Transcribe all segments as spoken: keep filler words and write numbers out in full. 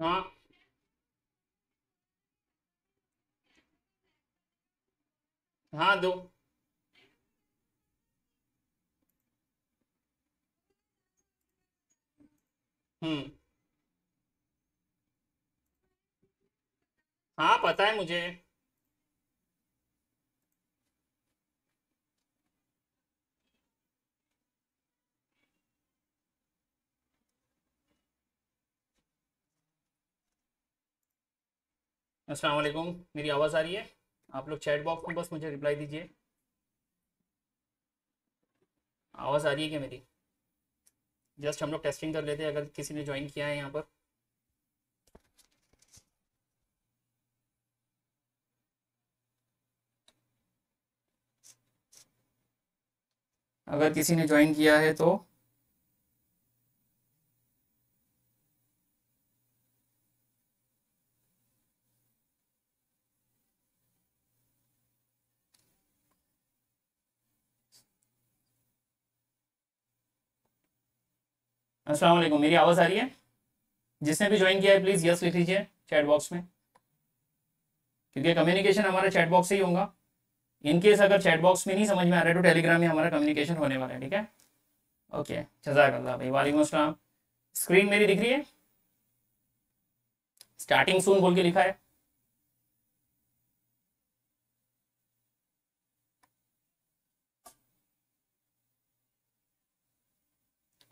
not हाँ दो हम्म हाँ पता है मुझे। अस्सलाम वालेकुम, मेरी आवाज आ रही है? आप लोग चैट बॉक्स में बस मुझे रिप्लाई दीजिए। आवाज आ रही है क्या मेरी? जस्ट हम लोग टेस्टिंग कर लेते हैं अगर किसी ने ज्वाइन किया है यहाँ पर। अगर किसी ने ज्वाइन किया है तो अस्सलाम वालेकुम, मेरी आवाज़ आ रही है? जिसने भी ज्वाइन किया है प्लीज़ यस लिख लीजिए चैट बॉक्स में, क्योंकि कम्युनिकेशन हमारा चैट बॉक्स से ही होगा। इनकेस अगर चैट बॉक्स में नहीं समझ में आ रहा है तो टेलीग्राम में हमारा कम्युनिकेशन होने वाला है। ठीक है, ओके, जज़ाकल्लाह भाई। वालेकुम अस्सलाम। स्क्रीन मेरी दिख रही है? स्टार्टिंग सून बोल के लिखा है।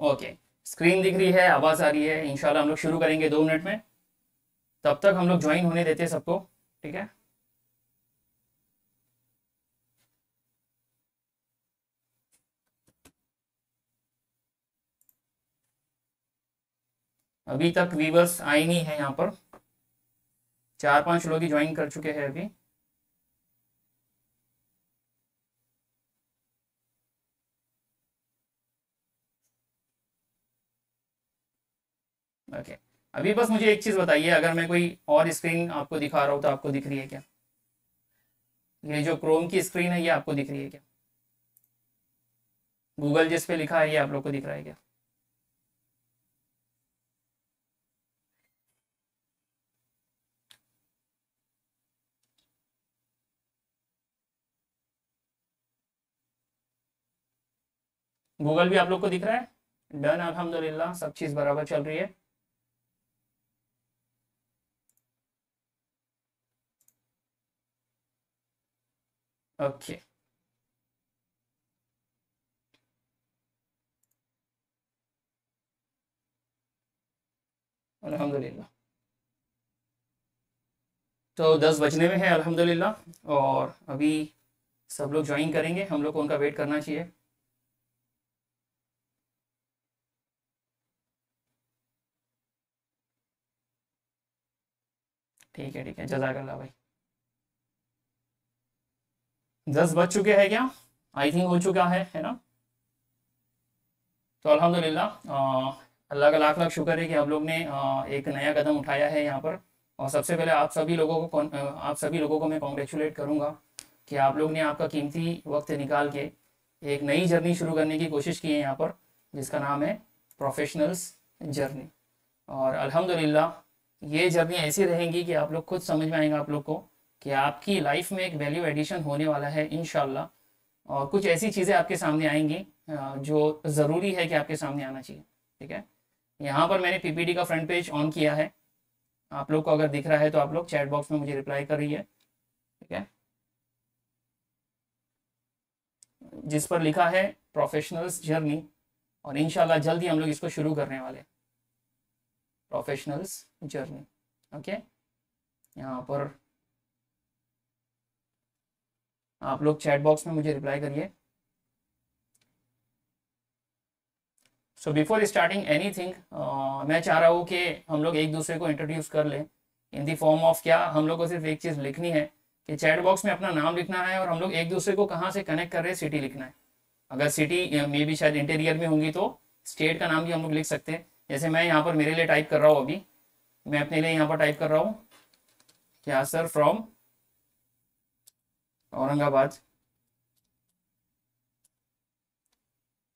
ओके, स्क्रीन दिख रही है, आवाज़ आ रही है। इंशाल्लाह हम लोग शुरू करेंगे दो मिनट में। तब तक हम लोग ज्वाइन होने देते हैं सबको, ठीक है? अभी तक व्यूवर्स आए नहीं है यहाँ पर, चार पांच लोग ही ज्वाइन कर चुके हैं अभी। Okay okay. अभी बस मुझे एक चीज़ बताइए, अगर मैं कोई और स्क्रीन आपको दिखा रहा हूँ तो आपको दिख रही है क्या? ये जो क्रोम की स्क्रीन है ये आपको दिख रही है क्या? गूगल जिस पे लिखा है ये आप लोग को दिख रहा है क्या? गूगल भी आप लोग को दिख रहा है? डन, अल्हम्दुलिल्लाह, सब चीज़ बराबर चल रही है। Okay okay. अल्हम्दुलिल्लाह, तो दस बजने में है अल्हम्दुलिल्लाह, और अभी सब लोग ज्वाइन करेंगे। हम लोग को उनका वेट करना चाहिए। ठीक है, ठीक है, जज़ाकल्लाह भाई। दस बज चुके हैं क्या? आई थिंक हो चुका है है ना? तो अल्हम्दुलिल्लाह, अल्लाह का लाख लाख शुक्र है कि हम लोग ने आ, एक नया कदम उठाया है यहाँ पर। और सबसे पहले आप सभी लोगों को आप सभी लोगों को मैं कॉन्ग्रेचुलेट करूँगा कि आप लोग ने आपका कीमती वक्त निकाल के एक नई जर्नी शुरू करने की कोशिश की है यहाँ पर, जिसका नाम है प्रोफेशनल्स जर्नी। और अल्हम्दुलिल्लाह ये जर्नी ऐसी रहेंगी कि आप लोग खुद समझ में आएंगे आप लोग को कि आपकी लाइफ में एक वैल्यू एडिशन होने वाला है इंशाल्लाह। और कुछ ऐसी चीज़ें आपके सामने आएंगी जो ज़रूरी है कि आपके सामने आना चाहिए। ठीक है, यहाँ पर मैंने पीपीटी का फ्रंट पेज ऑन किया है। आप लोग को अगर दिख रहा है तो आप लोग चैट बॉक्स में मुझे रिप्लाई कर रही है, ठीक है? जिस पर लिखा है प्रोफेशनल्स जर्नी, और इंशाल्लाह जल्दी हम लोग इसको शुरू करने वाले हैं, प्रोफेशनल्स जर्नी। ओके, यहाँ पर आप लोग चैट बॉक्स में मुझे रिप्लाई करिए। सो बिफोर स्टार्टिंग एनीथिंग, मैं चाह रहा हूँ कि हम लोग एक दूसरे को इंट्रोड्यूस कर लें इन द फॉर्म ऑफ, क्या हम लोग को सिर्फ एक चीज़ लिखनी है कि चैट बॉक्स में अपना नाम लिखना है और हम लोग एक दूसरे को कहाँ से कनेक्ट कर रहे हैं सिटी लिखना है। अगर सिटी मे बी शायद इंटीरियर में होंगी तो स्टेट का नाम भी हम लोग लिख सकते हैं। जैसे मैं यहाँ पर मेरे लिए टाइप कर रहा हूँ, अभी मैं अपने लिए यहाँ पर टाइप कर रहा हूँ क्या सर फ्रॉम औरंगाबाद।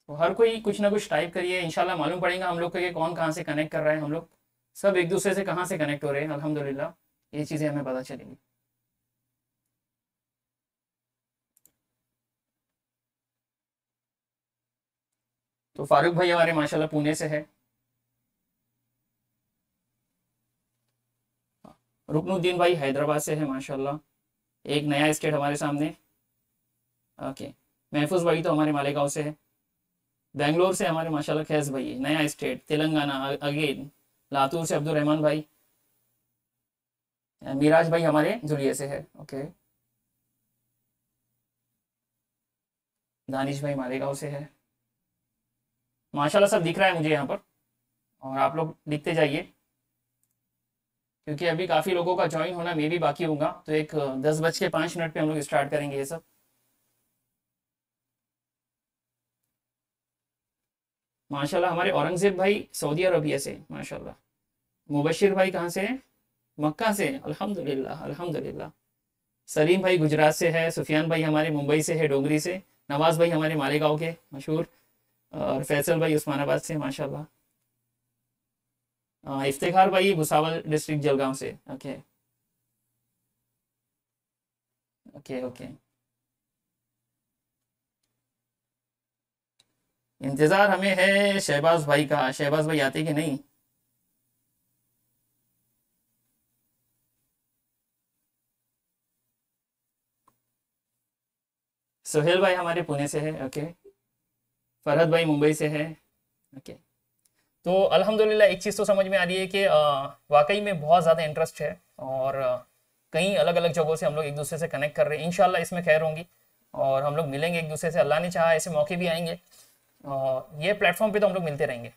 तो हर कोई कुछ ना कुछ टाइप करिए, इंशाल्लाह मालूम पड़ेगा हम लोग को ये कौन कहाँ से कनेक्ट कर रहा है। हम लोग सब एक दूसरे से कहाँ से कनेक्ट हो रहे हैं। अल्हम्दुलिल्लाह ये चीजें हमें पता चलेंगी। तो फारूक भाई हमारे माशाल्लाह पुणे से है। रुकनुद्दीन भाई हैदराबाद से है माशाल्लाह, एक नया स्टेट हमारे सामने। ओके, महफूज भाई तो हमारे मालेगांव से है। बेंगलोर से हमारे माशाल्लाह खैस भाई, नया स्टेट तेलंगाना अगेन। लातूर से अब्दुल रहमान भाई। मिराज भाई हमारे जुलिया से है। ओके, दानिश भाई मालेगांव से है। माशाल्लाह सब दिख रहा है मुझे यहाँ पर, और आप लोग लिखते जाइए क्योंकि अभी काफ़ी लोगों का ज्वाइन होना मैं भी बाकी होगा। तो एक दस बज के पाँच मिनट पर हम लोग स्टार्ट करेंगे ये सब। माशाल्लाह हमारे औरंगजेब भाई सऊदी अरबिया से माशाल्लाह। मुबशिर भाई कहाँ से हैं? मक्का से। अल्हम्दुलिल्लाह अल्हम्दुलिल्लाह। सलीम भाई गुजरात से है। सुफियान भाई हमारे मुंबई से है, डोंगरी से। नवाज भाई हमारे मालेगांव के मशहूर, और फैसल भाई उस्मानाबाद से माशाल्लाह। इफ्तिखार भाई भुसावल डिस्ट्रिक्ट जलगांव से। ओके ओके ओके, इंतजार हमें है शहबाज भाई का। शहबाज भाई आते कि नहीं? सुहेल भाई हमारे पुणे से है। ओके, फरहत भाई मुंबई से है। ओके, तो अल्हम्दुलिल्लाह एक चीज़ तो समझ में आ रही है कि वाकई में बहुत ज़्यादा इंटरेस्ट है और कई अलग अलग जगहों से हम लोग एक दूसरे से कनेक्ट कर रहे हैं। इंशाल्लाह इसमें खैर होंगी और हम लोग मिलेंगे एक दूसरे से, अल्लाह ने चाहा ऐसे मौके भी आएंगे। और ये प्लेटफॉर्म पे तो हम लोग मिलते रहेंगे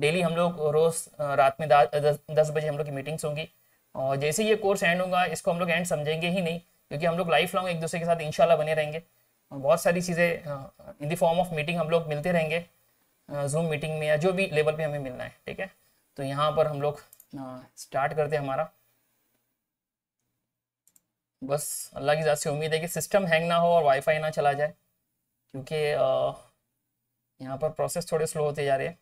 डेली। हम लोग रोज़ रात में दस बजे हम लोग की मीटिंग्स होंगी, और जैसे ये कोर्स एंड होगा इसको हम लोग एंड समझेंगे ही नहीं, क्योंकि हम लोग लाइफ लॉन्ग एक दूसरे के साथ इंशाल्लाह बने रहेंगे। बहुत सारी चीज़ें in the form of meeting हम लोग मिलते रहेंगे, जूम मीटिंग में या जो भी लेवल पे हमें मिलना है। ठीक है, तो यहाँ पर हम लोग स्टार्ट करते हैं हमारा। बस अल्लाह की ज़ात से उम्मीद है कि सिस्टम हैंग ना हो और वाईफाई ना चला जाए, क्योंकि यहाँ पर प्रोसेस थोड़े स्लो होते जा रहे हैं।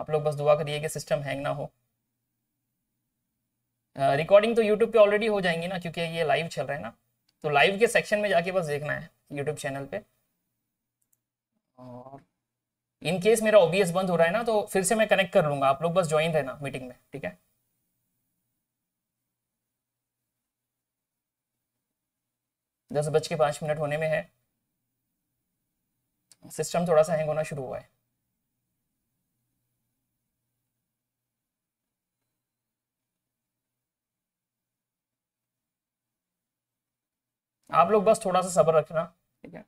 आप लोग बस दुआ करिए कि सिस्टम हैंग ना हो। रिकॉर्डिंग तो यूट्यूब पे ऑलरेडी हो जाएंगी ना, क्योंकि ये लाइव चल रहा है ना, तो लाइव के सेक्शन में जाके बस देखना है यूट्यूब चैनल पे। और इन केस मेरा ओबीएस बंद हो रहा है ना, तो फिर से मैं कनेक्ट कर लूँगा। आप लोग बस ज्वाइन रहना मीटिंग में, ठीक है। दस बज के पाँच मिनट होने में है। सिस्टम थोड़ा सा हैंग होना शुरू हुआ है। आप लोग बस थोड़ा सा सब्र रखना, ठीक है।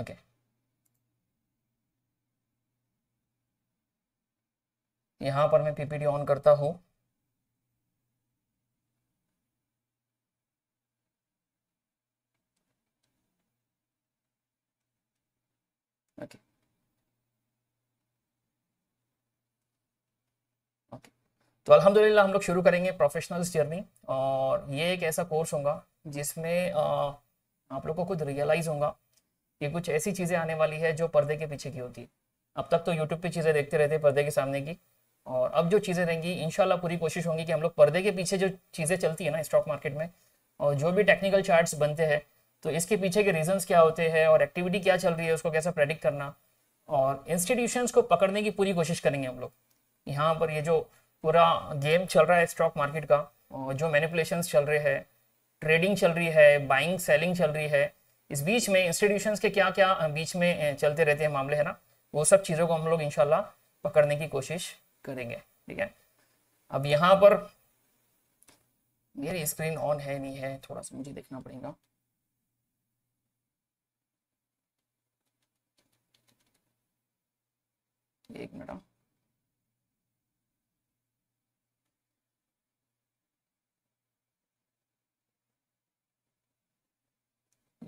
Okay okay. यहाँ पर मैं पीपीटी ऑन करता हूँ। Okay okay. Okay okay. तो अल्हम्दुलिल्लाह हम लोग शुरू करेंगे प्रोफेशनल्स जर्नी, और ये एक ऐसा कोर्स होगा जिसमें आप लोगों को खुद रियलाइज़ होगा कि कुछ ऐसी चीज़ें आने वाली है जो पर्दे के पीछे की होती है। अब तक तो यूट्यूब पे चीज़ें देखते रहते हैं पर्दे के सामने की, और अब जो चीज़ें रहेंगी इंशाल्लाह पूरी कोशिश होंगी कि हम लोग पर्दे के पीछे जो चीज़ें चलती है ना स्टॉक मार्केट में, और जो भी टेक्निकल चार्ट्स बनते हैं तो इसके पीछे के रीजंस क्या होते हैं और एक्टिविटी क्या चल रही है उसको कैसे प्रेडिक्ट करना, और इंस्टीट्यूशंस को पकड़ने की पूरी कोशिश करेंगे हम लोग। यहाँ पर ये जो पूरा गेम चल रहा है स्टॉक मार्केट का, और जो मैनिपुलेशंस चल रहे हैं, ट्रेडिंग चल रही है, बाइंग सेलिंग चल रही है, इस बीच में इंस्टीट्यूशंस के क्या क्या बीच में चलते रहते हैं मामले, है ना, वो सब चीज़ों को हम लोग इंशाल्लाह पकड़ने की कोशिश करेंगे, ठीक है। अब यहाँ पर मेरी स्क्रीन ऑन है नहीं है, थोड़ा सा मुझे देखना पड़ेगा। एक मिनट,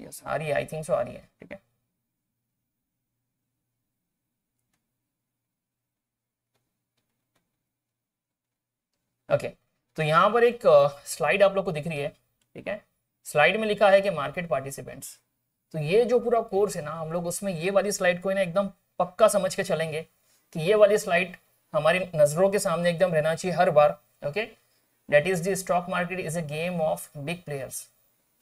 यस आ रही है, आई थिंक सो आ रही है, ठीक है। ओके okay, तो यहाँ पर एक स्लाइड आप लोग को दिख रही है, ठीक है। स्लाइड में लिखा है कि मार्केट पार्टिसिपेंट्स। तो ये जो पूरा कोर्स है ना, हम लोग उसमें ये वाली स्लाइड को ना एकदम पक्का समझ के चलेंगे कि ये वाली स्लाइड हमारी नजरों के सामने एकदम रहना चाहिए हर बार। Okay, that is the stock market is a game of big players.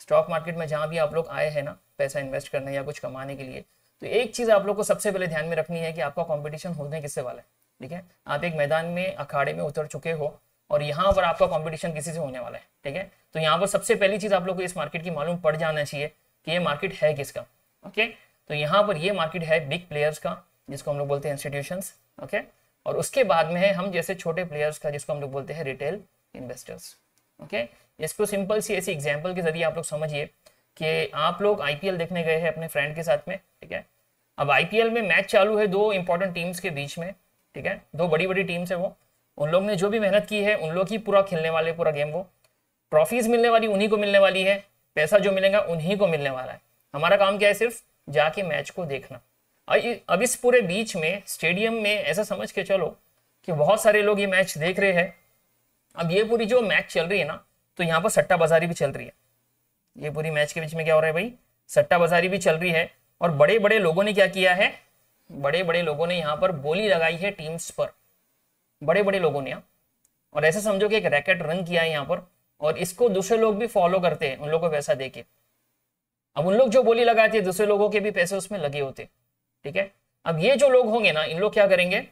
Stock market में जहाँ भी आप लोग आए हैं ना पैसा इन्वेस्ट करने या कुछ कमाने के लिए, तो एक चीज आप लोग को सबसे पहले ध्यान में रखनी है कि आपका कॉम्पिटिशन होने किससे वाला है, ठीक है। आप एक मैदान में अखाड़े में उतर चुके हो और यहाँ पर आपका कंपटीशन किसी से होने वाला है, ठीक है। तो यहाँ पर सबसे पहली चीज आप लोग को इस मार्केट की मालूम पड़ जाना चाहिए कि ये मार्केट है किसका। ओके, तो यहाँ पर ये मार्केट है बिग प्लेयर्स का, जिसको हम लोग बोलते हैं इंस्टीट्यूशंस। ओके, और उसके बाद में है हम जैसे छोटे प्लेयर्स का, जिसको हम लोग बोलते हैं रिटेल इन्वेस्टर्स। ओके, इसको सिंपल सी ऐसी एग्जाम्पल के जरिए आप लोग समझिए कि आप लोग आईपीएल देखने गए हैं अपने फ्रेंड के साथ में, ठीक है। अब आईपीएल में मैच चालू है दो इंपॉर्टेंट टीम्स के बीच में, ठीक है। दो बड़ी बड़ी टीम्स है, वो उन लोग ने जो भी मेहनत की है उन लोग ही पूरा खेलने वाले पूरा गेम, वो ट्रॉफीज मिलने वाली उन्हीं को मिलने वाली है, पैसा जो मिलेगा उन्हीं को मिलने वाला है। हमारा काम क्या है, सिर्फ जाके मैच को देखना। अब इस पूरे बीच में स्टेडियम में ऐसा समझ के चलो कि बहुत सारे लोग ये मैच देख रहे हैं। अब ये पूरी जो मैच चल रही है ना, तो यहाँ पर सट्टा बाजारी भी चल रही है। ये पूरी मैच के बीच में क्या हो रहा है भाई, सट्टा बाजारी भी चल रही है। और बड़े बड़े लोगों ने क्या किया है, बड़े बड़े लोगों ने यहाँ पर बोली लगाई है टीम्स पर, बड़े बड़े लोगों ने। और ऐसे समझो कि एक रैकेट रन किया है यहाँ पर, और इसको दूसरे लोग भी फॉलो करते हैं उन लोगों को पैसा देके। अब उन लोग जो बोली लगाते हैं दूसरे लोगों के भी पैसे उसमें लगे होते, ठीक है। अब ये जो लोग होंगे ना, इन लोग क्या करेंगे,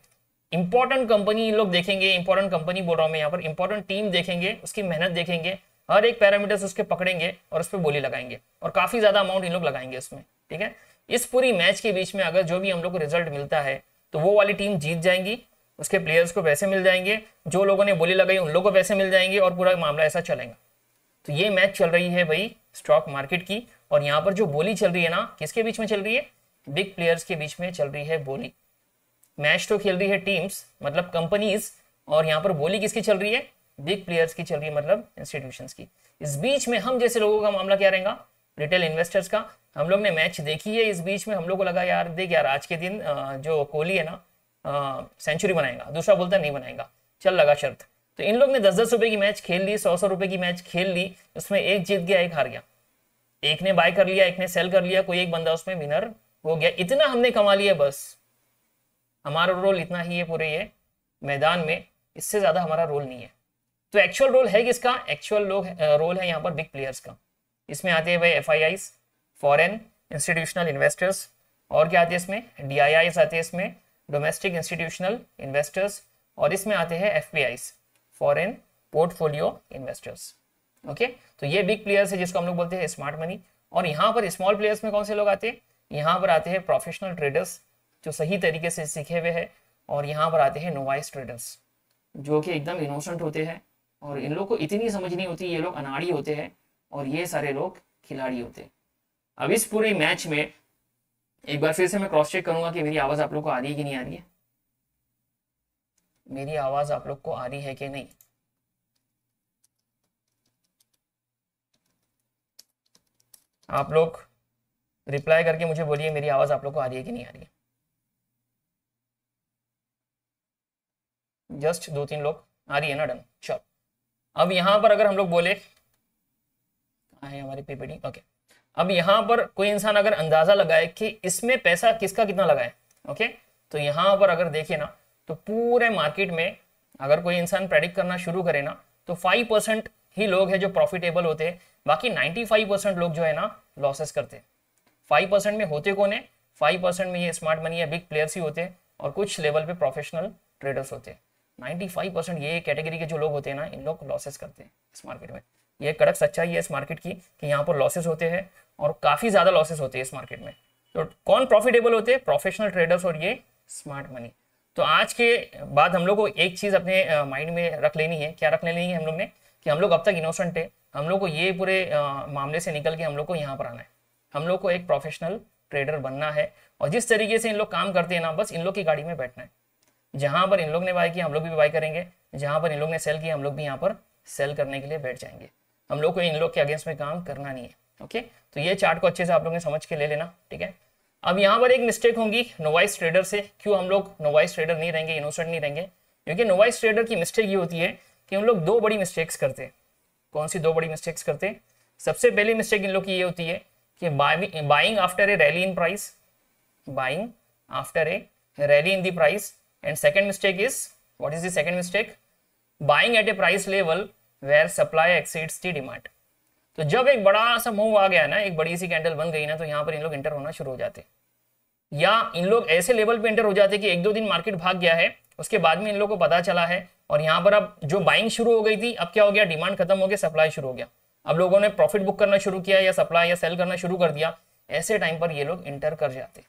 इंपॉर्टेंट कंपनी इन लोग देखेंगे, इंपॉर्टेंट कंपनी बोल रहा हूँ मैं यहाँ पर, इंपॉर्टेंट टीम देखेंगे, उसकी मेहनत देखेंगे, हर एक पैरामीटर्स उसके पकड़ेंगे और उस पर बोली लगाएंगे, और काफी ज्यादा अमाउंट इन लोग लगाएंगे उसमें, ठीक है। इस पूरी मैच के बीच में अगर जो भी हम लोग को रिजल्ट मिलता है तो वो वाली टीम जीत जाएंगी, उसके प्लेयर्स को पैसे मिल जाएंगे, जो लोगों ने बोली लगाई उन लोगों को पैसे मिल जाएंगे, और पूरा मामला ऐसा चलेगा। तो ये मैच चल रही है भाई स्टॉक मार्केट की, और यहाँ पर जो बोली चल रही है ना, किसके बीच में चल रही है, बिग प्लेयर्स के बीच में चल रही है बोली। मैच तो खेल रही है टीम्स मतलब कंपनीज, और यहाँ पर बोली किसकी चल रही है, बिग प्लेयर्स की चल रही है मतलब इंस्टीट्यूशंस की। इस बीच में हम जैसे लोगों का मामला क्या रहेगा, रिटेल इन्वेस्टर्स का। हम लोग ने मैच देखी है, इस बीच में हम लोग को लगा यार देख यार आज के दिन जो कोहली है ना सेंचुरी uh, बनाएगा, दूसरा बोलता नहीं बनाएगा, चल लगा शर्त। तो इन लोग ने दस दस रुपए की मैच खेल ली, सौ सौ रुपए की मैच खेल ली, उसमें एक जीत गया एक हार गया, एक ने बाय कर लिया एक ने सेल कर लिया, कोई एक बंदा उसमें विनर हो गया। इतना हमने कमा लिया बस, हमारा रोल इतना ही है पूरे ये मैदान में, इससे ज्यादा हमारा रोल नहीं है। तो एक्चुअल रोल है किसका, एक्चुअल रोल है यहाँ पर बिग प्लेयर्स का। इसमें आते हैं भाई F I Is, foreign institutional investors, और क्या आते हैं इसमें, डी आई आईज आते हैं इसमें, डोमेस्टिक इंस्टीट्यूशनल इन्वेस्टर्स, और इसमें आते हैं FPIs, foreign portfolio investors. Okay, तो ये बिग प्लेयर्स है जिसको हम लोग बोलते हैं स्मार्ट मनी। और यहाँ पर स्मॉल प्लेयर्स में कौन से लोग आते हैं, यहाँ पर आते हैं प्रोफेशनल ट्रेडर्स जो सही तरीके से सीखे हुए हैं, और यहाँ पर आते हैं नोवाइस ट्रेडर्स जो कि एकदम इनोसेंट होते हैं, और इन लोग को इतनी समझ नहीं होती, ये लोग अनाड़ी होते हैं, और ये सारे लोग खिलाड़ी होते हैं। अब इस पूरे मैच में एक बार फिर से मैं क्रॉस चेक करूंगा कि मेरी आवाज आप लोग को आ रही है कि नहीं आ रही है, मेरी आवाज आप लोग को आ रही है कि नहीं। आप लोग रिप्लाई करके मुझे बोलिए मेरी आवाज आप लोग को आ रही है कि नहीं आ रही है। जस्ट दो तीन लोग आ रही है ना, डन चल। अब यहां पर अगर हम लोग बोले कहाँ है हमारी पीपीडी, ओके। अब यहाँ पर कोई इंसान अगर अंदाजा लगाए कि इसमें पैसा किसका कितना लगाए, ओके, तो यहाँ पर अगर देखे ना तो पूरे मार्केट में अगर कोई इंसान प्रेडिक्ट करना शुरू करे ना तो फाइव परसेंट ही लोग हैं जो प्रॉफिटेबल होते हैं, बाकी नाइन्टी फाइव परसेंट लोग जो है ना लॉसेस करते हैं। फाइव परसेंट में होते कौन है, फाइव परसेंट में ये स्मार्ट मनी या बिग प्लेयर्स ही होते हैं, और कुछ लेवल पे प्रोफेशनल ट्रेडर्स होते हैं। नाइन्टी फाइव परसेंट ये कैटेगरी के जो लोग होते हैं ना, इन लोग लॉसेस करते हैं इस मार्केट में। ये कड़क सच्चाई है इस मार्केट की कि यहाँ पर लॉसेस होते हैं, और काफी ज्यादा लॉसेस होते हैं इस मार्केट में। तो कौन प्रॉफिटेबल होते हैं, प्रोफेशनल ट्रेडर्स और ये स्मार्ट मनी। तो आज के बाद हम लोग को एक चीज अपने माइंड में रख लेनी है। क्या रख लेनी है हम लोग ने, कि हम लोग अब तक इनोसेंट है, हम लोग को ये पूरे मामले से निकल के हम लोग को यहाँ पर आना है, हम लोग को एक प्रोफेशनल ट्रेडर बनना है। और जिस तरीके से इन लोग काम करते हैं ना, बस इन लोग की गाड़ी में बैठना है। जहां पर इन लोग ने बाय किया हम लोग भी बाय करेंगे, जहां पर इन लोग ने सेल किया हम लोग भी यहाँ पर सेल करने के लिए बैठ जाएंगे। हम लोग को इन लोग के अगेंस्ट में काम करना नहीं है, ओके। तो ये चार्ट को अच्छे से आप लोग ने समझ के ले लेना, ठीक है। अब यहाँ पर एक मिस्टेक होगी नोवाइस ट्रेडर से। क्यों हम लोग नोवाइस ट्रेडर नहीं रहेंगे, इनोसेंट नहीं रहेंगे, क्योंकि नोवाइस ट्रेडर की मिस्टेक ये होती है कि हम लोग दो बड़ी मिस्टेक्स करते हैं। कौन सी दो बड़ी मिस्टेक्स करते हैं? सबसे पहली मिस्टेक इन लोग की ये होती है कि buying after a rally in price, buying after a rally in the price. And second mistake is, what is the second mistake? Buying at a price level where supply exceeds the demand. तो जब एक बड़ा सा move आ गया ना, एक बड़ी सी candle बन गई ना, तो यहाँ पर इन लोग एंटर होना शुरू हो जाते, या इन लोग ऐसे लेवल पे एंटर हो जाते कि एक दो दिन मार्केट भाग गया है, उसके बाद में इन लोगों को पता चला है और यहाँ पर अब जो बाइंग शुरू हो गई थी, अब क्या हो गया, डिमांड खत्म हो गया, सप्लाई शुरू हो गया, अब लोगों ने प्रॉफिट बुक करना शुरू किया या सप्लाई या सेल करना शुरू कर दिया। ऐसे टाइम पर ये लोग एंटर कर जाते।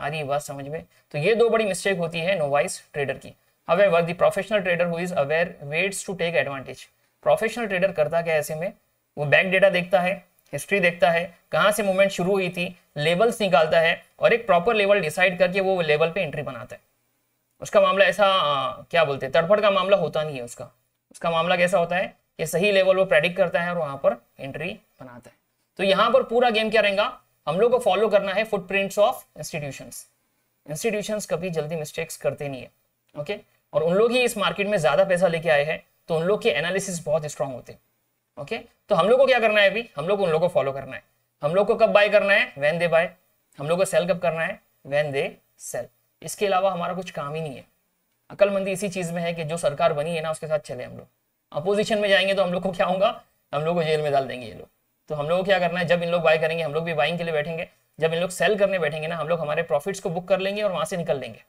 आ रही बात समझ में? तो ये दो बड़ी मिस्टेक होती है नोवाइस ट्रेडर की। However the professional trader who is aware waits to take advantage. Professional trader करता क्या ऐसे में, वो बैक डेटा देखता है, हिस्ट्री देखता है, कहाँ से मूवमेंट शुरू हुई थी, लेवल्स निकालता है और एक प्रॉपर लेवल डिसाइड करके वो लेवल पे एंट्री बनाता है। उसका मामला ऐसा आ, क्या बोलते हैं, तड़फड़ का मामला होता नहीं है उसका। उसका मामला कैसा होता है कि सही लेवल वो प्रेडिक्ट करता है और वहाँ पर एंट्री बनाता है। तो यहाँ पर पूरा गेम क्या रहेगा, हम लोग को फॉलो करना है फुटप्रिंट्स ऑफ इंस्टीट्यूशंस। इंस्टीट्यूशंस कभी जल्दी मिस्टेक्स करते नहीं है, ओके। और उन लोग ही इस मार्केट में ज़्यादा पैसा लेके आए हैं, तो उन लोग के एनालिसिस बहुत स्ट्रांग होते हैं, ओके okay? तो हम लोग को क्या करना है अभी, हम लोग उन लोगों को फॉलो करना है। हम लोग को कब बाय करना है, व्हेन दे बाय। हम लोग को सेल कब करना है, व्हेन दे सेल। इसके अलावा हमारा कुछ काम ही नहीं है। अकलमंदी इसी चीज़ में है कि जो सरकार बनी है ना, उसके साथ चले हम लोग। अपोजिशन में जाएंगे तो हम लोग को क्या होगा, हम लोग को जेल में डाल देंगे ये लोग। तो हम लोग को क्या करना है, जब इन लोग बाय करेंगे हम लोग भी बाइंग के लिए बैठेंगे, जब इन लोग सेल करने बैठेंगे ना, हम लोग हमारे प्रॉफिट्स को बुक कर लेंगे और वहाँ से निकल लेंगे।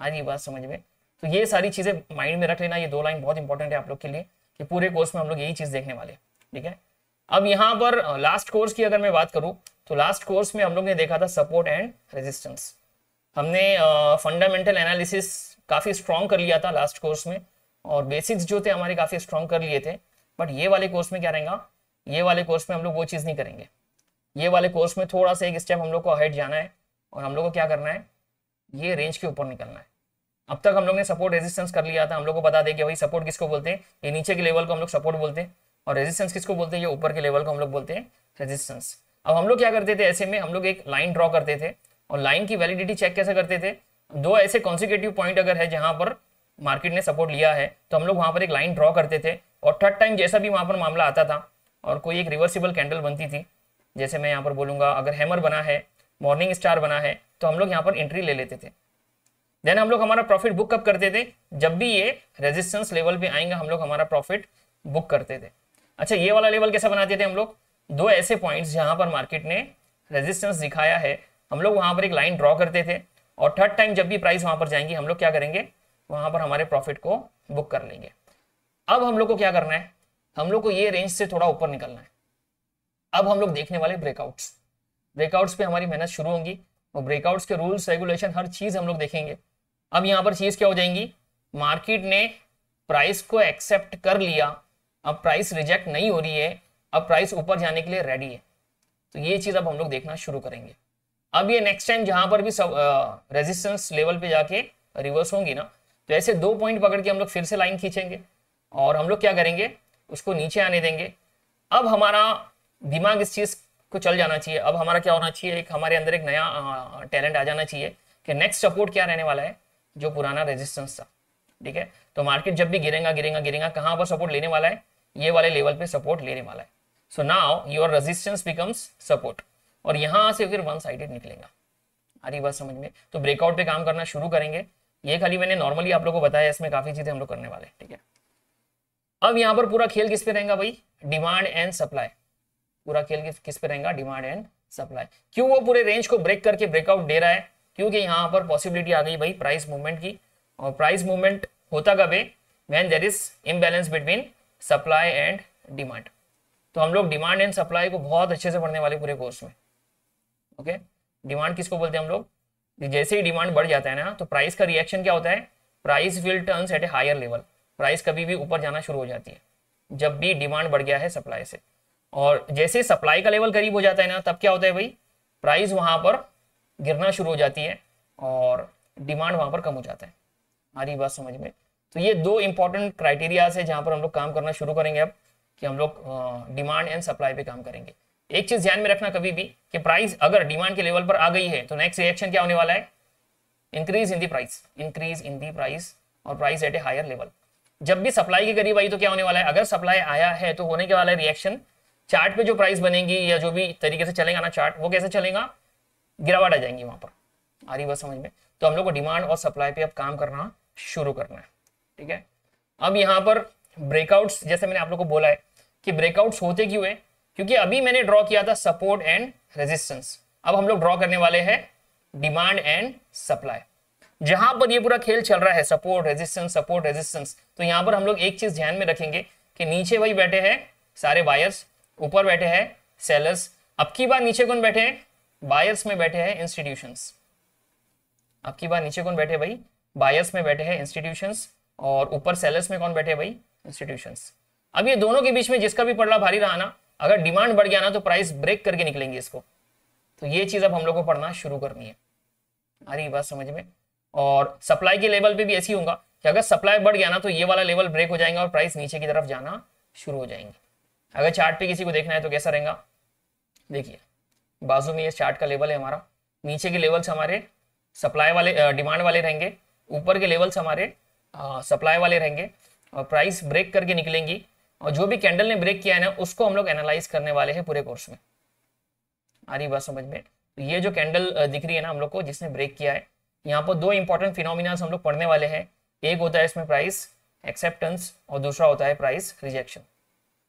आज ये बात समझ में? तो ये सारी चीज़ें माइंड में रख लेना। ये दो लाइन बहुत इंपॉर्टेंट है आप लोग के लिए कि पूरे कोर्स में हम लोग यही चीज़ देखने वाले हैं, ठीक है। अब यहाँ पर लास्ट कोर्स की अगर मैं बात करूँ तो लास्ट कोर्स में हम लोग ने देखा था सपोर्ट एंड रेजिस्टेंस। हमने फंडामेंटल एनालिसिस काफ़ी स्ट्रॉन्ग कर लिया था लास्ट कोर्स में, और बेसिक्स जो थे हमारे काफ़ी स्ट्रॉन्ग कर लिए थे। बट ये वाले कोर्स में क्या रहेगा, ये वाले कोर्स में हम लोग वो चीज़ नहीं करेंगे। ये वाले कोर्स में थोड़ा सा एक स्टेप हम लोग को हेड जाना है और हम लोग को क्या करना है, ये रेंज के ऊपर निकलना है। अब तक हम लोग ने सपोर्ट रेजिस्टेंस कर लिया था, हम लोग को बता दें कि भाई सपोर्ट किसको बोलते हैं, ये नीचे के लेवल को हम लोग सपोर्ट बोलते हैं, और रेजिस्टेंस किसको बोलते हैं, ये ऊपर के लेवल को हम लोग बोलते हैं रेजिस्टेंस। अब हम लोग क्या करते थे ऐसे में, हम लोग एक लाइन ड्रॉ करते थे और लाइन की वैलिडिटी चेक कैसे करते थे, दो ऐसे कॉन्सिक्यूटिव पॉइंट अगर है जहाँ पर मार्केट ने सपोर्ट लिया है तो हम लोग वहाँ पर एक लाइन ड्रॉ करते थे, और थर्ड टाइम जैसा भी वहाँ पर मामला आता था और कोई एक रिवर्सिबल कैंडल बनती थी, जैसे मैं यहाँ पर बोलूँगा अगर हैमर बना है, मॉर्निंग स्टार बना है, तो हम लोग यहाँ पर एंट्री ले लेते थे। देन हम लोग हमारा प्रॉफिट बुक कब करते थे, जब भी ये रेजिस्टेंस लेवल पे आएंगे हम लोग हमारा प्रॉफिट बुक करते थे। अच्छा, ये वाला लेवल कैसा बनाते थे हम लोग, दो ऐसे पॉइंट्स जहाँ पर मार्केट ने रेजिस्टेंस दिखाया है, हम लोग वहाँ पर एक लाइन ड्रॉ करते थे और थर्ड टाइम जब भी प्राइस वहाँ पर जाएंगी हम लोग क्या करेंगे, वहाँ पर हमारे प्रॉफिट को बुक कर लेंगे। अब हम लोग को क्या करना है, हम लोग को ये रेंज से थोड़ा ऊपर निकलना है। अब हम लोग देखने वाले ब्रेकआउट्स, ब्रेकआउट्स पे हमारी मेहनत शुरू होगी और ब्रेकआउट्स के रूल्स रेगुलेशन हर चीज़ हम लोग देखेंगे। अब यहाँ पर चीज़ क्या हो जाएंगी, मार्केट ने प्राइस को एक्सेप्ट कर लिया, अब प्राइस रिजेक्ट नहीं हो रही है, अब प्राइस ऊपर जाने के लिए रेडी है, तो ये चीज़ अब हम लोग देखना शुरू करेंगे। अब ये नेक्स्ट टाइम जहाँ पर भी रेजिस्टेंस लेवल पे जाके रिवर्स होंगी ना, तो ऐसे दो पॉइंट पकड़ के हम लोग फिर से लाइन खींचेंगे और हम लोग क्या करेंगे, उसको नीचे आने देंगे। अब हमारा दिमाग इस चीज़ को चल जाना चाहिए। अब हमारा क्या होना चाहिए, एक हमारे अंदर एक नया टैलेंट आ जाना चाहिए कि नेक्स्ट सपोर्ट क्या रहने वाला है, जो पुराना रेजिस्टेंस था, ठीक है। तो मार्केट जब भी गिरेगा गिरेगा गिरेगा कहाँ पर सपोर्ट लेने वाला है, ये वाले लेवल पे सपोर्ट लेने वाला है। So now your resistance becomes support, और यहाँ से फिर वन साइडेड निकलेगा। अरे बात समझ में? तो ब्रेकआउट पे काम करना शुरू करेंगे। ये खाली मैंने नॉर्मली आप लोग को बताया, इसमें काफ़ी चीज़ें हम लोग करने वाले हैं, ठीक है। अब यहाँ पर पूरा खेल किस पे रहेगा भाई, डिमांड एंड सप्लाई। पूरा खेल किस पे रहेगा, डिमांड एंड सप्लाई। क्यों वो पूरे रेंज को ब्रेक करके ब्रेकआउट दे रहा है, क्योंकि यहाँ पर पॉसिबिलिटी आ गई भाई प्राइस मूवमेंट की। और प्राइस मूवमेंट होता कब है, when there is imbalance between supply and demand. तो हम लोग डिमांड एंड सप्लाई को बहुत अच्छे से पढ़ने वाले पूरे कोर्स में, ओके। डिमांड किसको बोलते हैं हम लोग, जैसे ही डिमांड बढ़ जाता है ना, तो प्राइस का रिएक्शन क्या होता है, price will turns at a higher level. Price कभी भी ऊपर जाना शुरू हो जाती है जब भी डिमांड बढ़ गया है सप्लाई से, और जैसे सप्लाई का लेवल करीब हो जाता है ना, तब क्या होता है भाई, प्राइस वहाँ पर गिरना शुरू हो जाती है और डिमांड वहाँ पर कम हो जाता है। हमारी बात समझ में? तो ये दो इंपॉर्टेंट क्राइटेरियाज है जहाँ पर हम लोग काम करना शुरू करेंगे अब, कि हम लोग डिमांड एंड सप्लाई पे काम करेंगे। एक चीज़ ध्यान में रखना कभी भी कि प्राइस अगर डिमांड के लेवल पर आ गई है तो नेक्स्ट रिएक्शन क्या होने वाला है, increase in the price, increase in the price, और price at a higher level. जब भी सप्लाई के करीब आई तो क्या होने वाला है, अगर सप्लाई आया है तो होने के वाला है रिएक्शन, चार्ट पे जो प्राइस बनेगी या जो भी तरीके से चलेगा ना चार्ट, वो कैसे चलेगा, गिरावट आ जाएंगी वहां पर। आ रही बात समझ में? तो हम लोग को डिमांड और सप्लाई पे अब काम करना शुरू करना है, ठीक है। अब यहाँ पर ब्रेकआउट्स, जैसे मैंने आप लोग को बोला है कि ब्रेकआउट्स होते क्यों है, क्योंकि अभी मैंने ड्रॉ किया था सपोर्ट एंड रेजिस्टेंस, अब हम लोग ड्रॉ करने वाले हैं डिमांड एंड सप्लाई। जहां पर ये पूरा खेल चल रहा है सपोर्ट रेजिस्टेंस सपोर्ट रेजिस्टेंस, तो यहाँ पर हम लोग एक चीज ध्यान में रखेंगे कि नीचे वही बैठे हैं सारे बायर्स, ऊपर बैठे हैं सेलर्स। अब की बार नीचे कौन बैठे हैं, बायर्स में बैठे हैं इंस्टीट्यूशंस। अब की बार नीचे कौन बैठे भाई, बायर्स में बैठे हैं इंस्टीट्यूशंस, और ऊपर सेलर्स में कौन बैठे भाई, इंस्टीट्यूशंस। अब ये दोनों के बीच में जिसका भी पड़ला भारी रहा ना, अगर डिमांड बढ़ गया ना तो प्राइस ब्रेक करके निकलेंगे इसको, तो ये चीज अब हम लोग को पढ़ना शुरू करनी है। आ रही बात समझ में? और सप्लाई के लेवल पे भी ऐसी होगा कि अगर सप्लाई बढ़ गया ना तो ये वाला लेवल ब्रेक हो जाएगा और प्राइस नीचे की तरफ जाना शुरू हो जाएंगे। अगर चार्ट पे किसी को देखना है तो कैसा रहेगा, देखिए बाजू में ये चार्ट का लेवल है हमारा, नीचे के लेवल्स हमारे सप्लाई वाले डिमांड वाले रहेंगे, ऊपर के लेवल्स हमारे सप्लाई वाले रहेंगे, और प्राइस ब्रेक करके निकलेंगी, और जो भी कैंडल ने ब्रेक किया है ना उसको हम लोग एनालाइज करने वाले हैं पूरे कोर्स में। आ रही बात समझ में? तो ये जो कैंडल दिख रही है ना हम लोग को जिसने ब्रेक किया है, यहाँ पर दो इंपॉर्टेंट फिनोमिना हम लोग पढ़ने वाले हैं। एक होता है इसमें प्राइस एक्सेप्टेंस और दूसरा होता है प्राइस रिजेक्शन।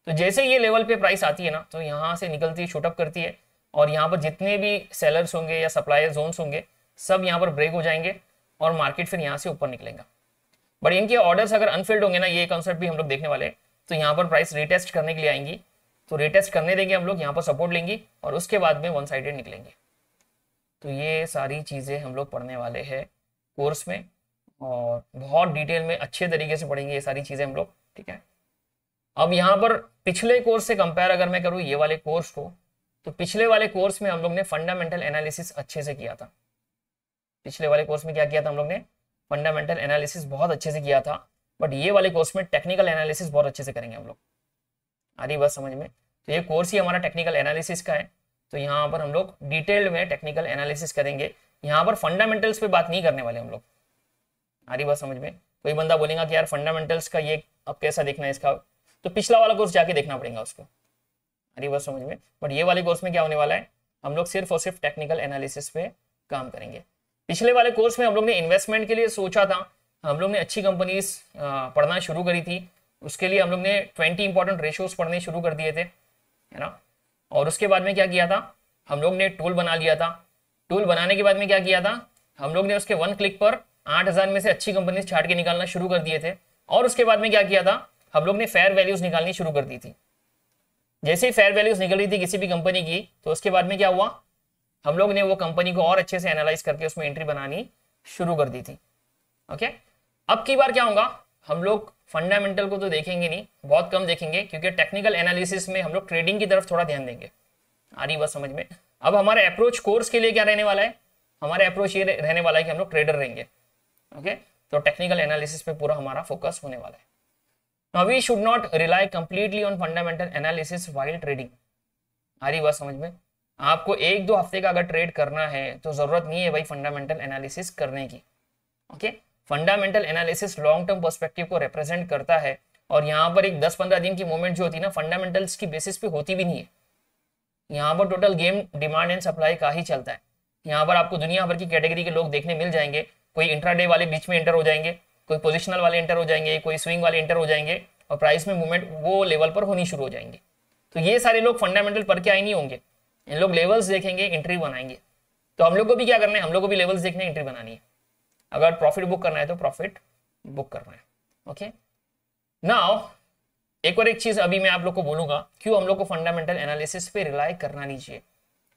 तो जैसे ये लेवल पे प्राइस आती है ना तो यहाँ से निकलती है, शूट अप करती है, और यहाँ पर जितने भी सेलर्स होंगे या सप्लायर जोन्स होंगे सब यहाँ पर ब्रेक हो जाएंगे और मार्केट फिर यहाँ से ऊपर निकलेगा। बट इनके ऑर्डर्स अगर अनफिल्ड होंगे ना, ये कॉन्सेप्ट भी हम लोग देखने वाले, तो यहाँ पर प्राइस रिटेस्ट करने के लिए आएंगी, तो रिटेस्ट करने देंगे हम लोग, यहाँ पर सपोर्ट लेंगी और उसके बाद में वन साइडेड निकलेंगे। तो ये सारी चीज़ें हम लोग पढ़ने वाले हैं कोर्स में, और बहुत डिटेल में अच्छे तरीके से पढ़ेंगे ये सारी चीज़ें हम लोग, ठीक है। अब यहाँ पर पिछले कोर्स से कंपेयर अगर मैं करूँ ये वाले कोर्स को, तो पिछले वाले कोर्स में हम लोग ने फंडामेंटल एनालिसिस अच्छे से किया था। पिछले वाले कोर्स में क्या किया था हम लोग ने, फंडामेंटल एनालिसिस बहुत अच्छे से किया था, बट ये वाले कोर्स में टेक्निकल एनालिसिस बहुत अच्छे से करेंगे हम लोग। आ रही बात समझ में? तो ये कोर्स ही हमारा टेक्निकल एनालिसिस का है, तो यहाँ पर हम लोग डिटेल में टेक्निकल एनालिसिस करेंगे, यहाँ पर फंडामेंटल्स पे बात नहीं करने वाले हम लोग। आ रही बात समझ में? कोई बंदा बोलेगा कि यार फंडामेंटल्स का ये अब कैसा देखना है इसका, तो पिछला वाला कोर्स जाके देखना पड़ेगा उसको। आ रही बात समझ में? बट ये वाले कोर्स में क्या होने वाला है, हम लोग सिर्फ और सिर्फ टेक्निकल एनालिसिस पे काम करेंगे। पिछले वाले कोर्स में हम लोग ने इन्वेस्टमेंट के लिए सोचा था, हम लोग ने अच्छी कंपनीज पढ़ना शुरू करी थी, उसके लिए हम लोग ने ट्वेंटी इंपॉर्टेंट रेशियोज पढ़ने शुरू कर दिए थे, है ना। और उसके बाद में क्या किया था, हम लोग ने टूल बना लिया था। टूल बनाने के बाद में क्या किया था, हम लोग ने उसके वन क्लिक पर आठ हज़ार में से अच्छी कंपनीज छाट के निकालना शुरू कर दिए थे, और उसके बाद में क्या किया था, हम लोग ने फेयर वैल्यूज निकालनी शुरू कर दी थी। जैसे ही फेयर वैल्यूज निकल रही थी किसी भी कंपनी की, तो उसके बाद में क्या हुआ, हम लोग ने वो कंपनी को और अच्छे से एनालाइज करके उसमें एंट्री बनानी शुरू कर दी थी। ओके, अब की बार क्या होगा, हम लोग फंडामेंटल को तो देखेंगे नहीं, बहुत कम देखेंगे, क्योंकि टेक्निकल एनालिसिस में हम लोग ट्रेडिंग की तरफ थोड़ा ध्यान देंगे। आ रही बात समझ में? अब हमारा अप्रोच कोर्स के लिए क्या रहने वाला है, हमारा अप्रोच ये रहने वाला है कि हम लोग ट्रेडर रहेंगे। ओके, तो टेक्निकल एनालिसिस पे पूरा हमारा फोकस होने वाला है। Now we should not rely completely on fundamental analysis while trading. आ रही बात समझ में? आपको एक दो हफ्ते का अगर ट्रेड करना है तो जरूरत नहीं है भाई फंडामेंटल एनालिसिस करने की। Okay, fundamental analysis long term perspective को रिप्रेजेंट करता है, और यहाँ पर एक दस पंद्रह दिन की मूवमेंट जो होती है ना फंडामेंटल्स की बेसिस पे होती भी नहीं है। यहाँ पर total game demand and supply का ही चलता है। यहाँ पर आपको दुनिया भर की कैटेगरी के लोग देखने मिल जाएंगे, कोई इंट्राडे वाले बीच में एंटर हो जाएंगे, कोई पोजिशनल वाले एंटर हो जाएंगे, कोई स्विंग वाले एंटर हो जाएंगे, और प्राइस में मूवमेंट वो लेवल पर होनी शुरू हो जाएंगे। तो ये सारे लोग फंडामेंटल पर के आए नहीं होंगे, इन लोग लेवल्स देखेंगे, एंट्री बनाएंगे। तो हम लोग को भी क्या करना है, हम लोग को भी लेवल्स देखने, एंट्री बनानी है। अगर प्रॉफिट बुक करना है तो प्रॉफिट बुक करना है। ओके, नाउ एक और एक चीज अभी मैं आप लोग को बोलूंगा, क्यों हम लोग को फंडामेंटल एनालिसिस पे रिलाई करना नहीं चाहिए।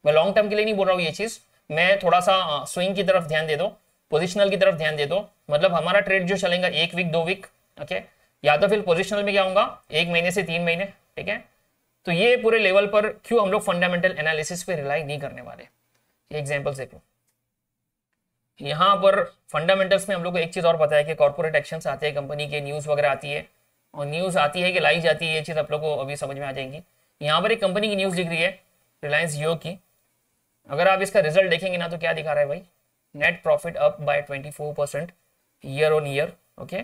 मैं लॉन्ग टर्म के लिए नहीं बोल रहा हूँ ये चीज, मैं थोड़ा सा स्विंग की तरफ ध्यान दे दो, पोजिशनल की तरफ ध्यान दे दो, मतलब हमारा ट्रेड जो चलेगा एक वीक दो वीक, ओके, या तो फिर पोजिशनल में क्या होगा एक महीने से तीन महीने, ठीक है। तो ये पूरे लेवल पर क्यों हम लोग फंडामेंटल एनालिसिस पे रिलाई नहीं करने वाले। ये एग्जाम्पल्स देख लो, यहाँ पर फंडामेंटल्स में हम लोग को एक चीज़ और पता है कि कॉर्पोरेट एक्शंस आते हैं, कंपनी के न्यूज़ वगैरह आती है, और न्यूज़ आती है कि लाई जाती है, ये चीज़ आप लोग को अभी समझ में आ जाएंगी। यहाँ पर एक कंपनी की न्यूज़ दिख रही है, रिलायंस जियो की। अगर आप इसका रिजल्ट देखेंगे ना तो क्या दिखा रहा है भाई, net profit up by twenty four percent year on year, okay,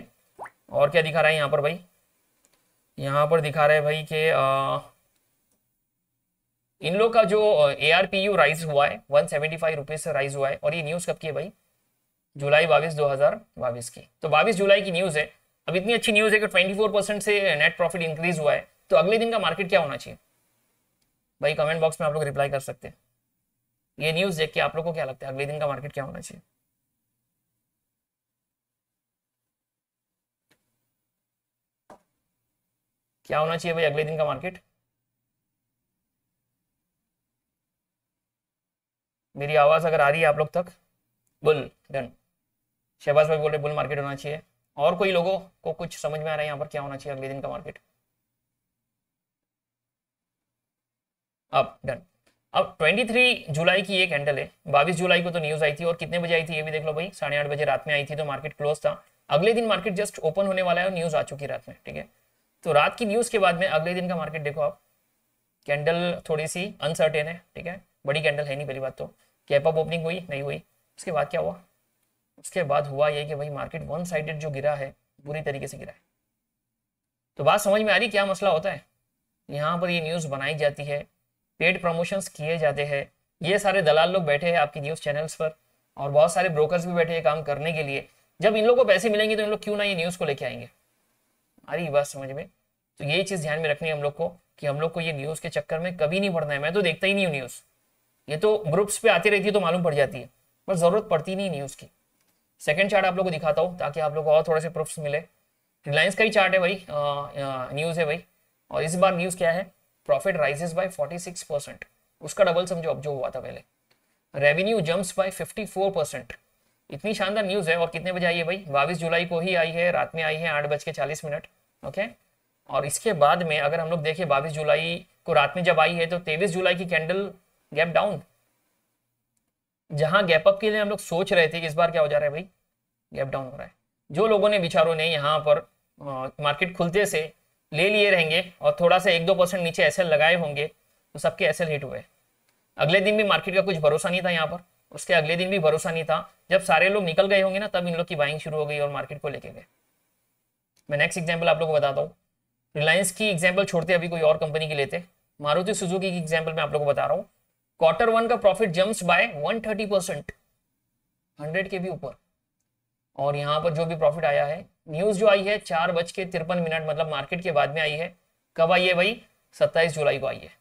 और क्या दिखा रहा है यहाँ पर भाई, यहाँ पर दिखा रहा है भाई कि इन लोग का जो A R P U rise हुआ है वन सेवेंटी फाइव रुपीज से राइज हुआ है। और ये न्यूज कब की है भाई, जुलाई बाईस दो हजार बाईस की। तो बाईस जुलाई की न्यूज है। अब इतनी अच्छी न्यूज है कि ट्वेंटी फोर परसेंट से नेट प्रॉफिट इंक्रीज हुआ है, तो अगले दिन का मार्केट क्या होना चाहिए भाई, कमेंट बॉक्स में आप लोग रिप्लाई कर सकते हैं। ये न्यूज देख के आप लोग को क्या लगता है अगले दिन का मार्केट क्या होना चाहिए? क्या होना चाहिए भाई अगले दिन का मार्केट? मेरी आवाज अगर आ रही है आप लोग तक, बुल डन, शहबाज भाई बोले बुल मार्केट होना चाहिए। और कोई लोगों को कुछ समझ में आ रहा है यहाँ पर क्या होना चाहिए अगले दिन का मार्केट? अब डन। अब तेईस जुलाई की एक हैंडल है, बाईस जुलाई को तो न्यूज आई थी, और कितने बजे आई थी ये भी देख लो भाई, साढ़े आठ बजे रात में आई थी, तो मार्केट क्लोज था। अगले दिन मार्केट जस्ट ओपन होने वाला है और न्यूज आ चुकी रात में, ठीक है। तो रात की न्यूज के बाद में अगले दिन का मार्केट देखो आप, कैंडल थोड़ी सी अनसर्टेन है, ठीक है, बड़ी कैंडल है नहीं। पहली बात तो कैप अप ओपनिंग हुई नहीं हुई, उसके बाद क्या हुआ, उसके बाद हुआ ये कि भाई मार्केट वन साइडेड जो गिरा है बुरी तरीके से गिरा है। तो बात समझ में आ रही क्या मसला होता है, यहाँ पर ये न्यूज बनाई जाती है, पेड प्रमोशंस किए जाते हैं, ये सारे दलाल लोग बैठे हैं आपकी न्यूज़ चैनल्स पर, और बहुत सारे ब्रोकर्स भी बैठे हैं काम करने के लिए। जब इन लोगों को पैसे मिलेंगे तो इन लोग क्यों ना ये न्यूज़ को लेके आएंगे, अरे बात समझ में। तो यही चीज़ ध्यान में रखनी है हम लोग को, कि हम लोग को ये न्यूज़ के चक्कर में कभी नहीं पड़ना है। मैं तो देखता ही नहीं हूँ न्यूज़, ये तो ग्रुप्स पर आती रहती है तो मालूम पड़ जाती है, पर ज़रूरत पड़ती नहीं न्यूज़ की। सेकेंड चार्ट आप लोग को दिखाता हूँ ताकि आप लोग को और थोड़े से प्रूफ्स मिले। रिलायंस का ही चार्ट है भाई, न्यूज़ है भाई, और इस बार न्यूज़ क्या है, प्रॉफिट राइजेस बाय छियालीस परसेंट, उसका डबल समझो अब जो हुआ था पहले। रेवेन्यू जंप्स बाय चौवन परसेंट, इतनी शानदार न्यूज़ है। और कितने बजे आई है भाई, बाईस जुलाई को ही आई है, रात में आई है आठ बज के चालीस मिनट ओके। और इसके बाद में अगर हम लोग देखें बाईस जुलाई को रात में जब आई है, तो तेईस जुलाई की कैंडल गैप डाउन, जहां गैपअप के लिए हम लोग सोच रहे थे, इस बार क्या हो जा रहा है भाई, गैप डाउन हो रहा है। जो लोगों ने बेचारों ने यहाँ पर मार्केट खुलते से ले लिए रहेंगे और थोड़ा सा एक दो परसेंट नीचे एसएल लगाए होंगे, तो सबके एसएल हिट हुए। अगले दिन भी मार्केट का कुछ भरोसा नहीं था यहाँ पर, उसके अगले दिन भी भरोसा नहीं था। जब सारे लोग निकल गए होंगे ना, तब इन लोग की बाइंग शुरू हो गई और मार्केट को लेके गए। मैं नेक्स्ट एग्जाम्पल आप लोग को बताता हूँ, रिलायंस की एग्जाम्पल छोड़ते अभी कोई और कंपनी की लेते, मारुति सुजुकी की एग्जाम्पल मैं आप लोग को बता रहा हूँ। क्वार्टर वन का profit jumps by one thirty percent, hundred के भी ऊपर। और यहाँ पर जो भी प्रॉफिट आया है, न्यूज जो आई है चार बज के तिरपन मिनट मतलब मार्केट के बाद में आई है। कब आई है भाई, सत्ताईस जुलाई को आई है।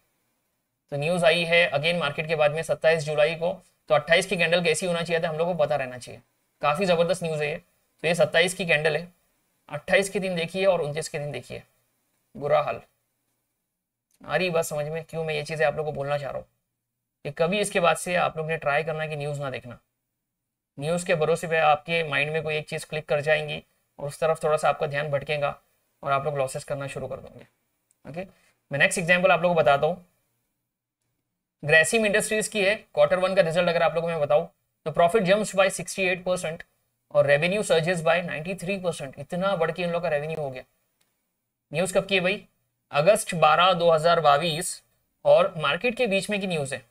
तो न्यूज आई है अगेन मार्केट के बाद में सत्ताईस जुलाई को, तो अट्ठाईस की कैंडल कैसी होना चाहिए था हम लोग को पता रहना चाहिए। काफी जबरदस्त न्यूज है ये। तो ये सत्ताईस की कैंडल है, अट्ठाईस के दिन देखिए और उनतीस के दिन देखिए, बुरा हाल। अरे बात समझ में, क्यों मैं ये चीजें आप लोग को बोलना चाह रहा हूँ कि कभी इसके बाद से आप लोग ने ट्राई करना कि न्यूज ना देखना। न्यूज के भरोसे पे आपके माइंड में कोई एक चीज क्लिक कर जाएंगी और उस तरफ थोड़ा सा आपका ध्यान भटकेगा और आप लोग लॉसेस करना शुरू कर दोगे ओके। मैं नेक्स्ट एग्जांपल आप लोगों को बताता हूँ, ग्रेसिम इंडस्ट्रीज की है। क्वार्टर वन का रिजल्ट अगर आप लोगों को मैं बताऊँ तो प्रॉफिट जम्प्स बाय अड़सठ परसेंट और रेवेन्यू सर्जेस बाय तिरानवे परसेंट, इतना बढ़ के इन लोग का रेवेन्यू हो गया। न्यूज कब की है भाई, अगस्त बारह दो हजार बाईस और मार्केट के बीच में की न्यूज है,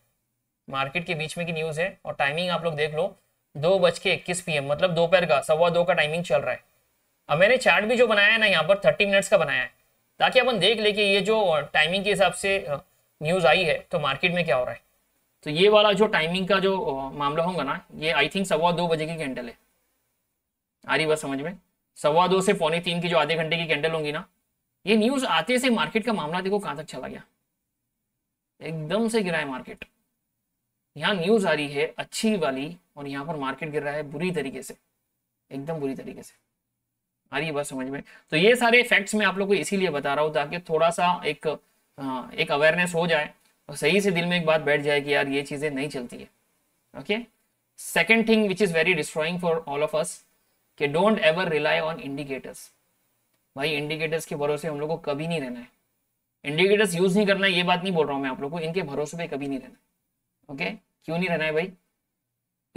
मार्केट के बीच में की न्यूज है। और टाइमिंग आप लोग देख लो, दो बज के इक्कीस पी एम मतलब दोपहर का सवा दो का टाइमिंग चल रहा है। अब मैंने चार्ट भी जो बनाया है ना यहाँ पर तीस मिनट्स का बनाया है, ताकि अपन देख ले कि ये जो टाइमिंग के हिसाब से न्यूज़ आई है तो मार्केट में क्या हो रहा है। तो ये वाला जो टाइमिंग का जो मामला होगा ना, ये आई थिंक सवा दो बजे की कैंडल है, आ रही बस समझ में। सवा दो से पौने तीन की जो आधे घंटे की कैंडल होंगी ना, ये न्यूज़ आते से मार्केट का मामला देखो कहाँ तक चला गया, एकदम से गिरा है मार्केट। यहाँ न्यूज़ आ रही है अच्छी वाली और यहाँ पर मार्केट गिर रहा है बुरी तरीके से, एकदम बुरी तरीके से, आ रही है बात समझ में। तो ये सारे फैक्ट्स मैं आप लोगों को इसीलिए बता रहा हूँ ताकि थोड़ा सा एक एक अवेयरनेस हो जाए और सही से दिल में एक बात बैठ जाए कि यार ये चीजें नहीं चलती है okay. Second thing which is very destroying for all of us, कि don't ever rely on indicators. भाई इंडिकेटर्स के भरोसे हम लोग को कभी नहीं रहना है, इंडिकेटर्स यूज नहीं करना है ये बात नहीं बोल रहा हूँ मैं आप लोग को, इनके भरोसे पे कभी नहीं रहना ओके। क्यों नहीं रहना है भाई,